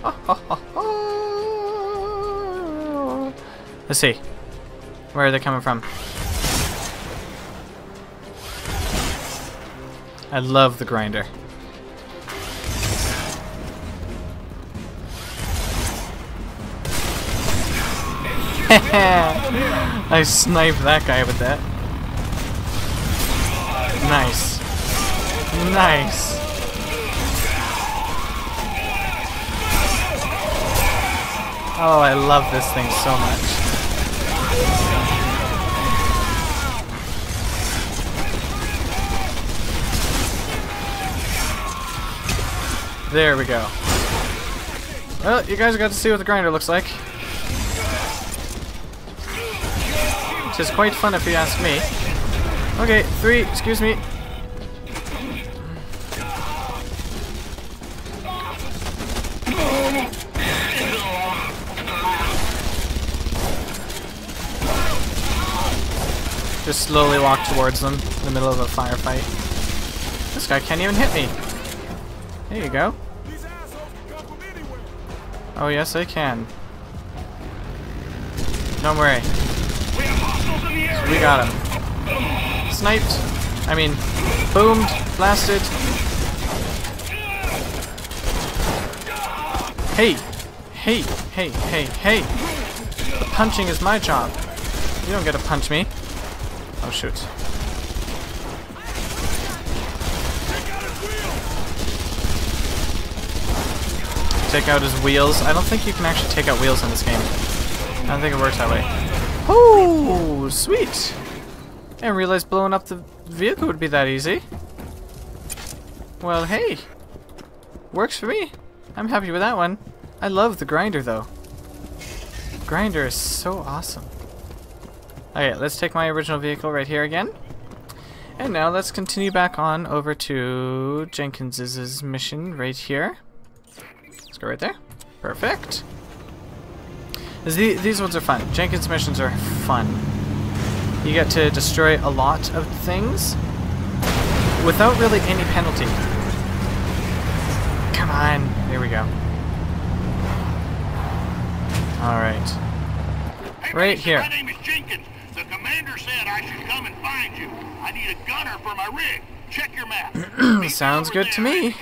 Oh, ho, ho, ho. Let's see. Where are they coming from? I love the grinder. I sniped that guy with that. Nice. Nice. Oh, I love this thing so much. There we go. Well, you guys got to see what the grinder looks like. Which is quite fun if you ask me. Okay, three, excuse me. Just slowly walk towards them in the middle of a firefight. This guy can't even hit me. There you go. Oh yes, they can. Don't worry. We got him. Sniped. I mean, boomed, blasted. Hey, hey, hey, hey, hey. The punching is my job. You don't get to punch me. Oh, shoot. Take out his wheels. I don't think you can actually take out wheels in this game. I don't think it works that way. Oh, sweet. I didn't realize blowing up the vehicle would be that easy. Well, hey. Works for me. I'm happy with that one. I love the grinder, though. The grinder is so awesome. Alright, let's take my original vehicle right here again. And now let's continue back on over to Jenkins's mission right here. Let's go right there. Perfect. These ones are fun. Jenkins' missions are fun. You get to destroy a lot of things without really any penalty. Come on. Here we go. Alright. Right here. My name is Jenkins. The commander said I should come and find you. I need a gunner for my rig. Check your map. Sounds good to me.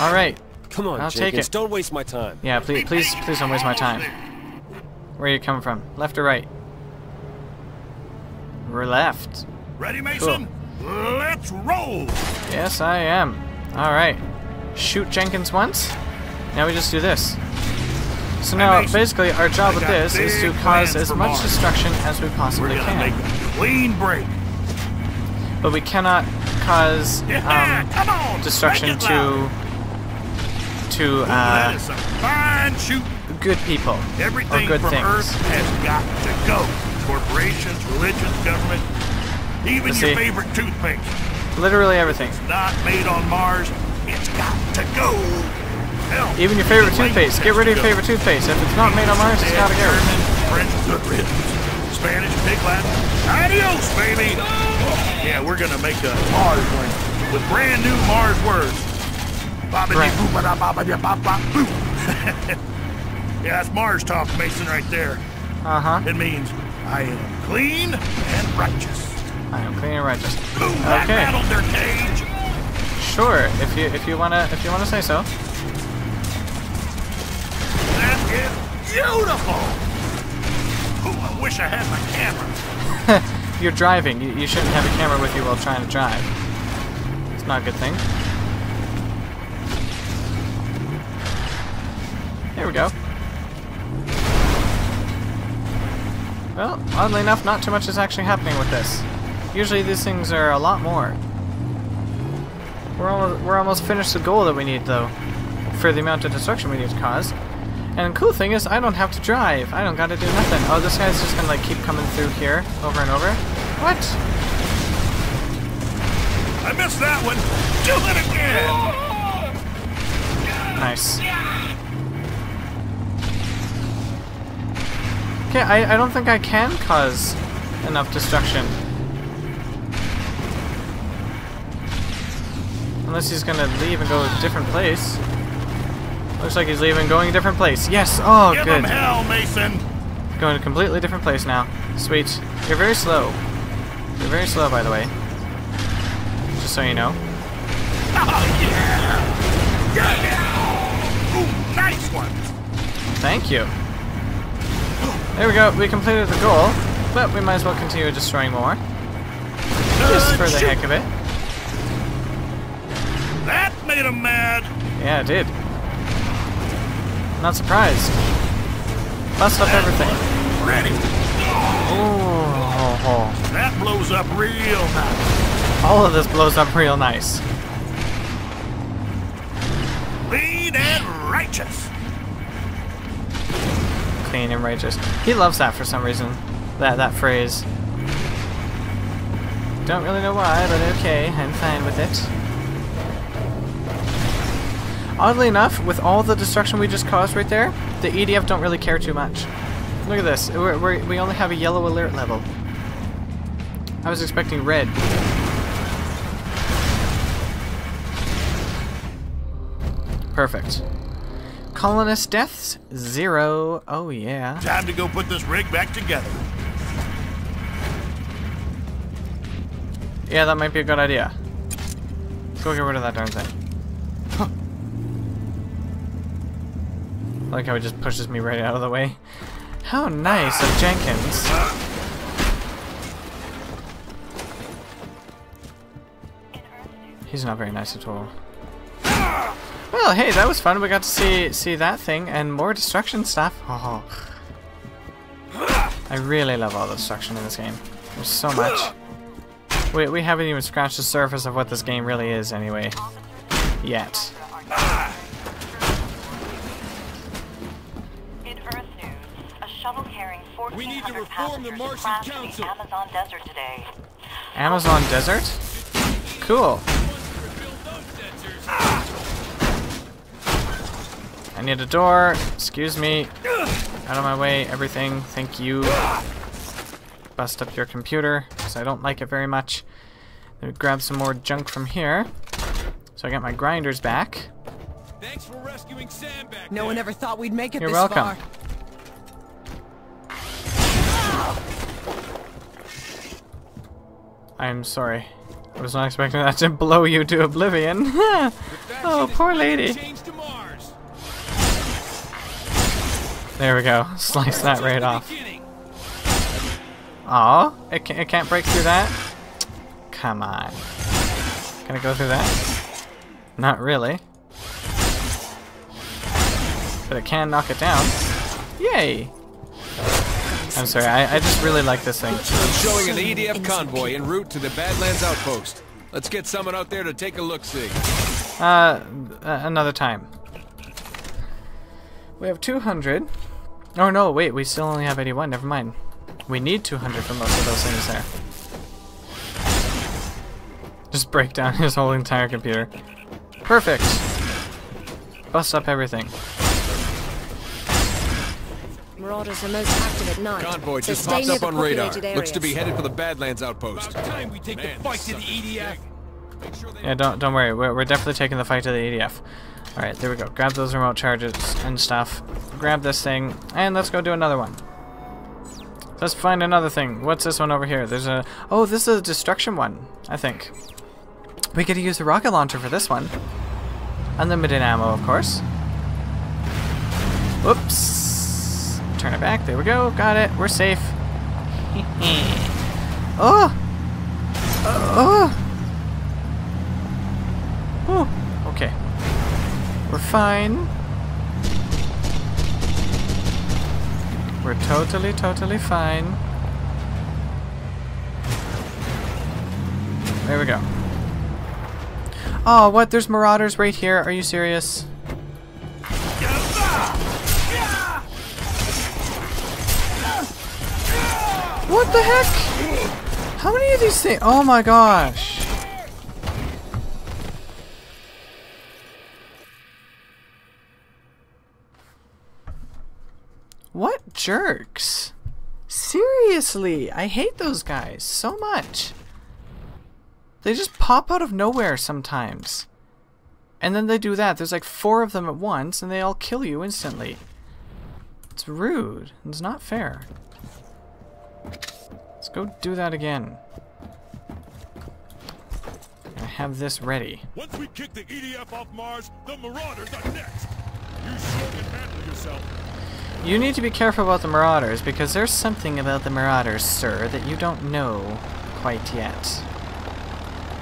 Alright. Come on, I'll take it. Don't waste my time. Yeah, please, please, please don't waste my time. Where are you coming from? Left or right? We're left. Ready, Mason? Cool. Let's roll! Yes, I am. Alright. Shoot Jenkins once. Now we just do this. So now, hey, basically, our job with this is to cause as much Mars. destruction as we possibly can. We're gonna make a clean break. But we cannot cause um, yeah, on, destruction to... to, uh... Fine shoot. Good people. Everything or good from things. Earth has got to go. corporations, religions, government, even your favorite toothpaste. Literally everything. It's not made on Mars. It's got to go. Hell, even your favorite toothpaste. Get rid of your favorite toothpaste. If it's not made on Mars, it's got to go. German, French, good riddance. Spanish, pig Latin. Adios, baby. Oh, yeah, we're gonna make a Mars one with brand new Mars words. Yeah, that's Mars talk, Mason, right there. Uh huh. It means I am clean and righteous. I am clean and righteous. Boom! Okay. I rattled their cage. Sure, if you if you wanna if you wanna say so. That is beautiful. Oh, I wish I had my camera. You're driving. You, you shouldn't have a camera with you while trying to drive. It's not a good thing. There we go. Well, oddly enough, not too much is actually happening with this. Usually these things are a lot more. We're almost, we're almost finished the goal that we need, though, for the amount of destruction we need to cause. And the cool thing is, I don't have to drive. I don't gotta do nothing. Oh, this guy's just gonna, like, keep coming through here, over and over. What? I missed that one! Do it again! Nice. Okay, I, I don't think I can cause enough destruction. Unless he's gonna leave and go to a different place. Looks like he's leaving, going a different place. Yes! Oh, good. Give him hell, Mason! Going to a completely different place now. Sweet. You're very slow. You're very slow, by the way. Just so you know. Oh, yeah! Yeah! Ooh, nice one! Thank you. There we go, we completed the goal, but we might as well continue destroying more. Just for the heck of it. That made him mad! Yeah, it did. Not surprised. Bust up everything. Ready! Oh. That blows up real nice. All of this blows up real nice. Lean and righteous. Clean and righteous. He loves that for some reason. That that phrase. Don't really know why, but okay, I'm fine with it. Oddly enough, with all the destruction we just caused right there, the E D F don't really care too much. Look at this. We're, we're, we only have a yellow alert level. I was expecting red. Perfect. Colonist deaths, zero. Oh, yeah. Time to go put this rig back together. Yeah, that might be a good idea. Let's go get rid of that darn thing. Huh. I like how it just pushes me right out of the way. How nice of Jenkins. He's not very nice at all. Well, hey, that was fun. We got to see see that thing and more destruction stuff. Oh, I really love all the destruction in this game. There's so much. We, we haven't even scratched the surface of what this game really is anyway. Yet. In Earth news, a shuttle carrying fourteen hundred passengers crashed the Amazon Desert today. Amazon Desert? Cool. I need a door. Excuse me. Out of my way, everything. Thank you. Bust up your computer, because I don't like it very much. Let me grab some more junk from here. So I got my grinders back. Thanks for rescuing Sam back. No one ever thought we'd make it this far. You're welcome. I'm sorry. I was not expecting that to blow you to oblivion. Oh, poor lady. There we go. Slice that right off. Aw, it, can, it can't break through that? Come on. Can it go through that? Not really. But it can knock it down. Yay! I'm sorry, I, I just really like this thing. I'm showing an E D F convoy en route to the Badlands outpost. Let's get someone out there to take a look-see. Uh, uh, another time. We have two hundred. Oh no, wait, we still only have eighty-one, never mind. We need two hundred for most of those things there. Just break down his whole entire computer. Perfect! Bust up everything. Marauders are most active at night. Convoy so just popped up on radar. Areas. Looks to be headed for the Badlands outpost. About time we take Man, the fight to the E D F. Make sure they yeah, don't don't worry. We're, we're definitely taking the fight to the E D F. All right, there we go. Grab those remote charges and stuff. Grab this thing, and let's go do another one. Let's find another thing. What's this one over here? There's a oh, this is a destruction one. I think we could use the rocket launcher for this one. Unlimited ammo, of course. Whoops. Turn it back. There we go. Got it. We're safe. oh. oh! Oh! Okay. We're fine. We're totally, totally fine. There we go. Oh, what? There's marauders right here. Are you serious? What the heck? How many of these things? Oh my gosh. What jerks? Seriously, I hate those guys so much. They just pop out of nowhere sometimes. And then they do that. There's like four of them at once and they all kill you instantly. It's rude. It's not fair. Let's go do that again. I have this ready. Once we kick the E D F off Mars, the Marauders are next. You sure can handle yourself. You need to be careful about the Marauders because there's something about the Marauders, sir, that you don't know quite yet.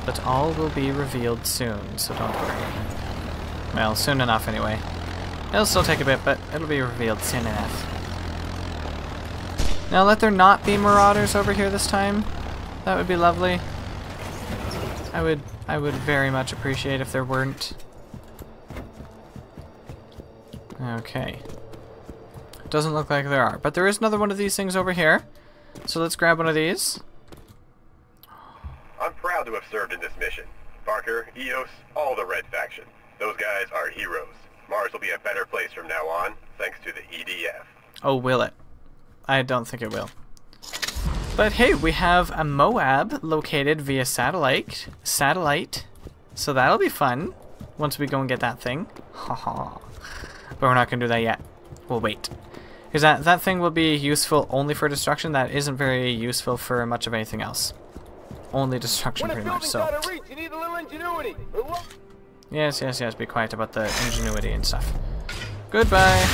But all will be revealed soon, so don't worry. Well, soon enough anyway. It'll still take a bit, but it'll be revealed soon enough. Now let there not be marauders over here this time. That would be lovely. I would I would very much appreciate if there weren't. Okay. Doesn't look like there are, but there is another one of these things over here. So let's grab one of these. I'm proud to have served in this mission. Parker, Eos, all the Red Faction. Those guys are heroes. Mars will be a better place from now on, thanks to the E D F. Oh, will it? I don't think it will. But hey, we have a Moab located via satellite. Satellite. So that'll be fun once we go and get that thing. Haha. But we're not going to do that yet. We'll wait. Because that, that thing will be useful only for destruction. That isn't very useful for much of anything else. Only destruction pretty much, so. Reach, you need a little ingenuity. Yes, yes, yes. Be quiet about the ingenuity and stuff. Goodbye.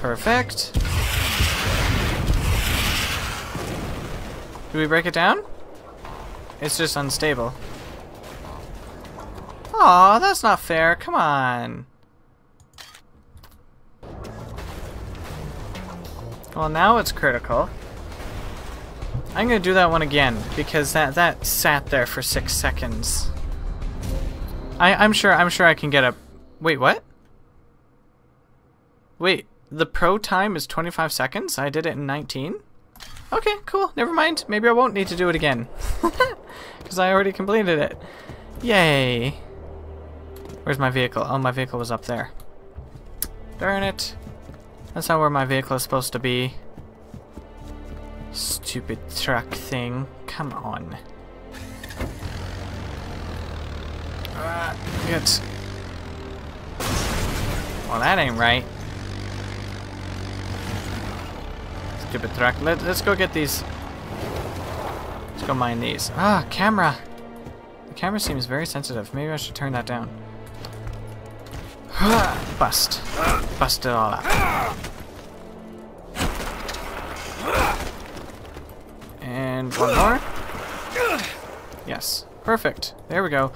Perfect. Do we break it down? It's just unstable. Aw, that's not fair. Come on. Well, now it's critical. I'm gonna do that one again because that that sat there for six seconds. I I'm sure I'm sure I can get a. Wait, what? Wait. The pro time is twenty-five seconds? I did it in nineteen? Okay, cool. Never mind. Maybe I won't need to do it again. Because I already completed it. Yay. Where's my vehicle? Oh, my vehicle was up there. Darn it. That's not where my vehicle is supposed to be. Stupid truck thing. Come on. Ah, good. Well, that ain't right. Stupid truck. Let, let's go get these. Let's go mine these. Ah, camera. The camera seems very sensitive. Maybe I should turn that down. Bust. Bust it all up. And one more. Yes. Perfect. There we go.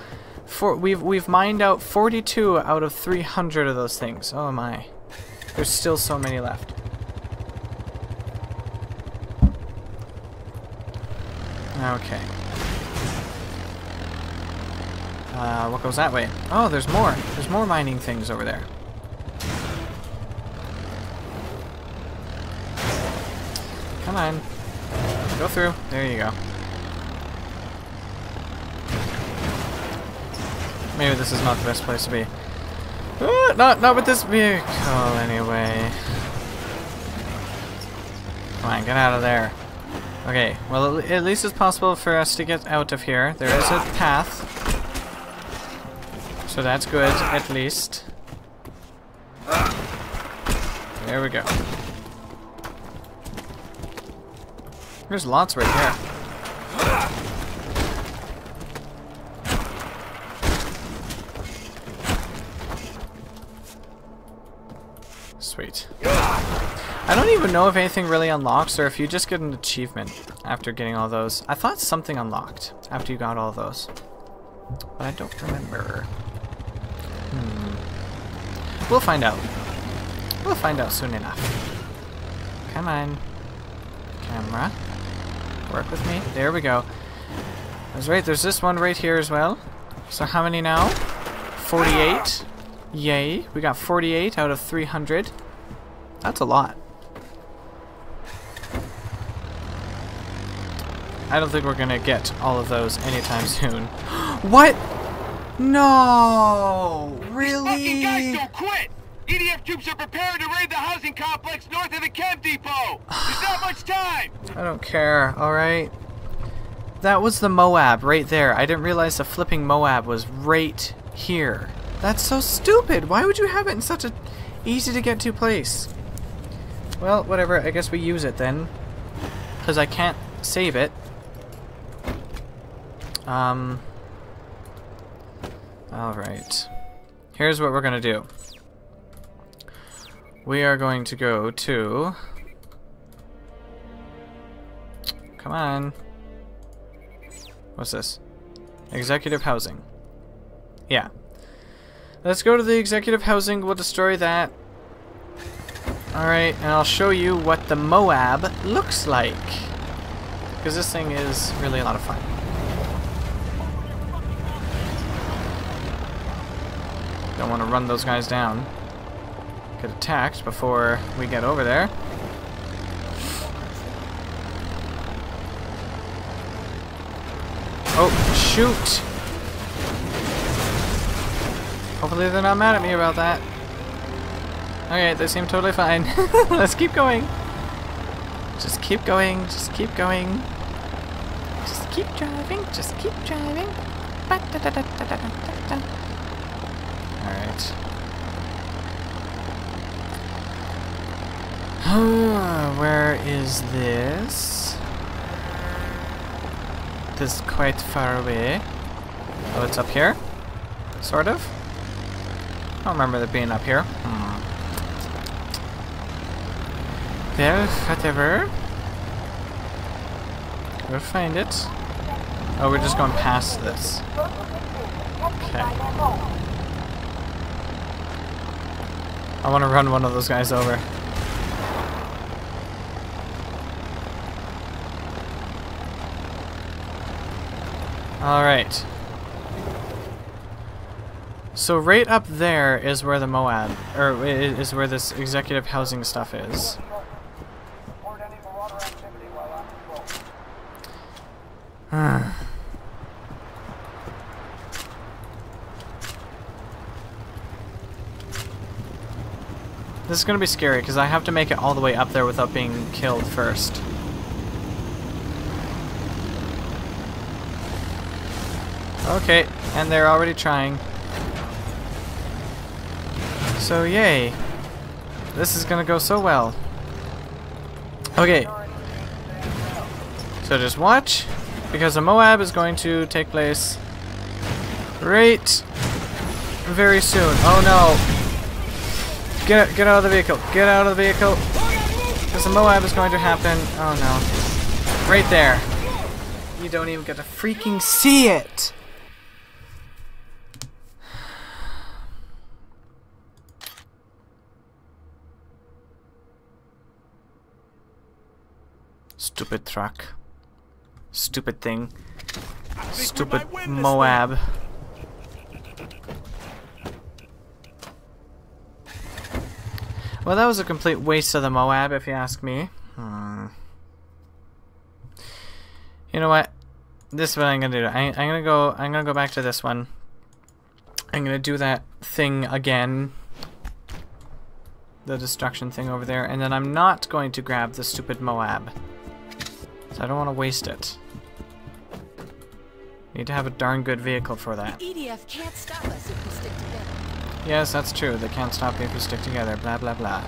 For, we've we've mined out forty-two out of three hundred of those things. Oh my. There's still so many left. Okay. Uh, what goes that way? Oh, there's more. There's more mining things over there. Come on. Go through. There you go. Maybe this is not the best place to be. Ooh, not, not with this vehicle, anyway. Come on, get out of there. Okay, well, at least it's possible for us to get out of here. There is a path. So that's good, at least. There we go. There's lots right here. Sweet. I don't even know if anything really unlocks or if you just get an achievement after getting all those. I thought something unlocked after you got all those. But I don't remember. Hmm. We'll find out. We'll find out soon enough. Come on. Camera. Work with me. There we go. That's right. There's this one right here as well. So how many now? forty-eight. Yay. We got forty-eight out of three hundred. That's a lot. I don't think we're gonna get all of those anytime soon. What? No! Really? These fucking guys don't quit! E D F troops are preparing to raid the housing complex north of the chem depot! There's not much time! I don't care, alright? That was the Moab right there. I didn't realize the flipping Moab was right here. That's so stupid! Why would you have it in such a easy to get to place? Well, whatever, I guess we use it then. Because I can't save it. Um. Alright. Here's what we're gonna do. We are going to go to... Come on. What's this? Executive housing. Yeah. Let's go to the executive housing. We'll destroy that. Alright, and I'll show you what the Moab looks like. Because this thing is really a lot of fun. Don't want to run those guys down. Get attacked before we get over there. Oh, shoot! Hopefully they're not mad at me about that. Okay, they seem totally fine. Let's keep going. Just keep going. Just keep going. Just keep driving. Just keep driving. Alright. Where is this? This is quite far away. Oh, it's up here? Sort of? I don't remember it being up here. Hmm. There, whatever. We'll find it. Oh, we're just going past this. Okay. I want to run one of those guys over. Alright. So right up there is where the Moab, or is where this executive housing stuff is. This is going to be scary because I have to make it all the way up there without being killed first. Okay, and they're already trying. So yay, this is gonna go so well. Okay, so just watch, because the Moab is going to take place right very soon. Oh no, get, get out of the vehicle, get out of the vehicle, because the Moab is going to happen. Oh no, right there. You don't even get to freaking see it. Stupid truck. Stupid thing. Stupid Moab. Well, that was a complete waste of the Moab, if you ask me. Hmm. You know what? This is what I'm gonna do. I, I'm gonna go. I'm gonna go back to this one. I'm gonna do that thing again. The destruction thing over there, and then I'm not going to grab the stupid Moab. So I don't want to waste it. Need to have a darn good vehicle for that. The E D F can't stop us if we stick together. Yes, that's true. They can't stop you if we stick together. Blah blah blah.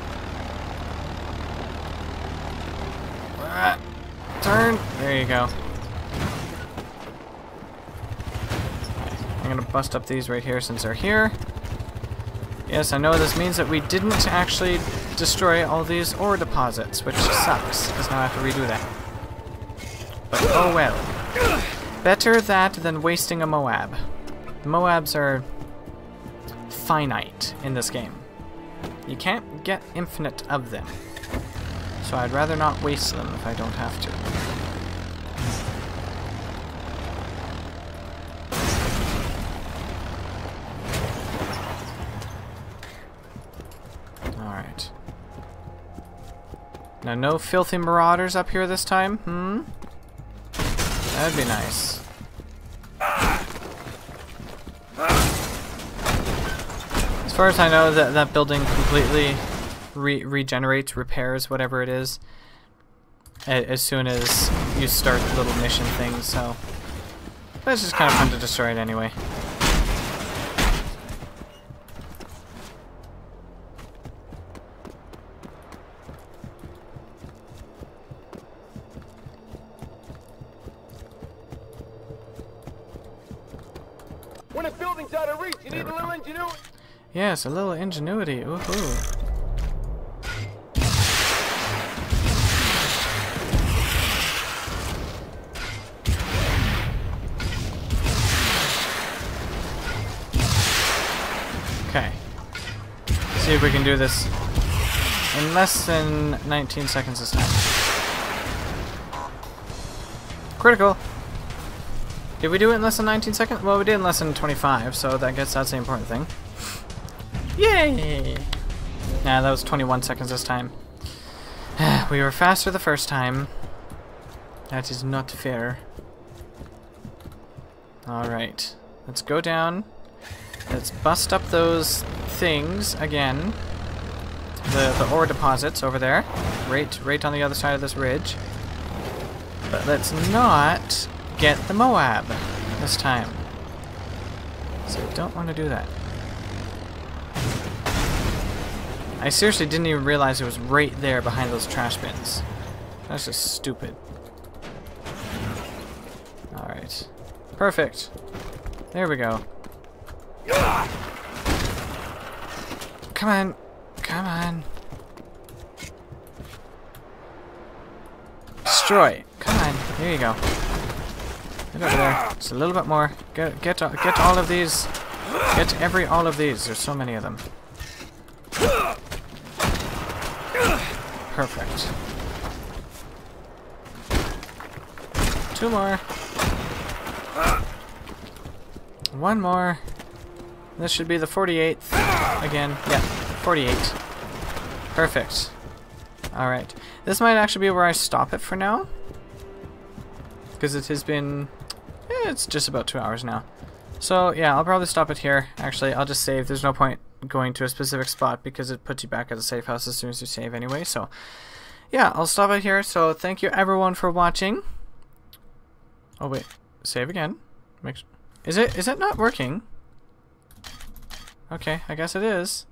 Ah, turn. There you go. I'm gonna bust up these right here since they're here. Yes, I know this means that we didn't actually destroy all these ore deposits, which sucks, because now I have to redo that. But oh well. Better that than wasting a Moab. Moabs are finite in this game. You can't get infinite of them. So I'd rather not waste them if I don't have to. Alright. Now no filthy marauders up here this time, hmm? That'd be nice. As far as I know, that, that building completely... Re regenerates, repairs, whatever it is, as soon as you start the little mission thing, so that's just kind of fun to destroy it anyway. When a building's out of reach, you need a little ingenuity. Yes, a little ingenuity. Woohoo. See if we can do this in less than nineteen seconds this time. Critical! Did we do it in less than nineteen seconds? Well, we did in less than twenty-five, so I guess that's the important thing. Yay! Nah, that was twenty-one seconds this time. We were faster the first time. That is not fair. Alright. Let's go down. Let's bust up those things again. The the ore deposits over there. Right right on the other side of this ridge. But let's not get the Moab this time. So I don't want to do that. I seriously didn't even realize it was right there behind those trash bins. That's just stupid. Alright. Perfect. There we go. Come on, come on. Destroy. Come on. Here you go. Get over there. Just a little bit more. Get get get all of these. Get every all of these. There's so many of them. Perfect. Two more. One more. This should be the forty-eighth again. Yeah, forty-eight. Perfect. Alright. This might actually be where I stop it for now. Because it has been... Eh, it's just about two hours now. So, yeah, I'll probably stop it here. Actually, I'll just save. There's no point going to a specific spot because it puts you back at the safe house as soon as you save anyway. So, yeah, I'll stop it here. So, thank you everyone for watching. Oh, wait. Save again. Make sure. Is it? Is it not working? Okay, I guess it is.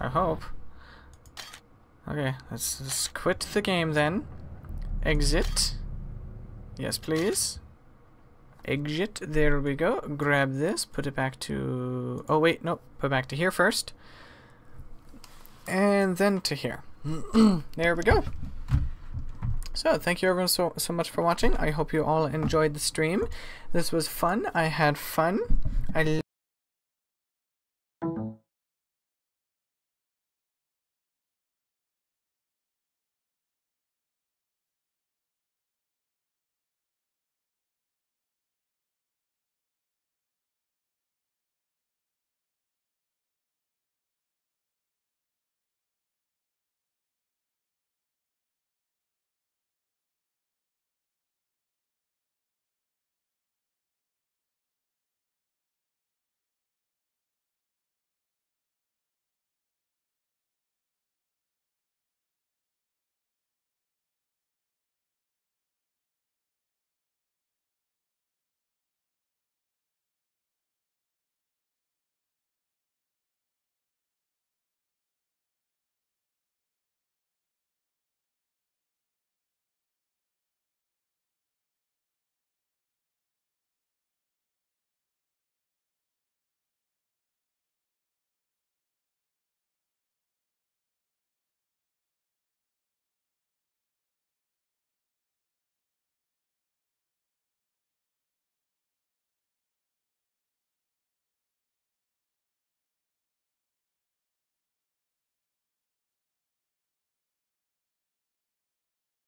I hope. Okay, let's just quit the game then. Exit. Yes, please. Exit. There we go. Grab this. Put it back to... Oh, wait. Nope. Put it back to here first. And then to here. There we go. So, thank you everyone so, so much for watching. I hope you all enjoyed the stream. This was fun. I had fun. I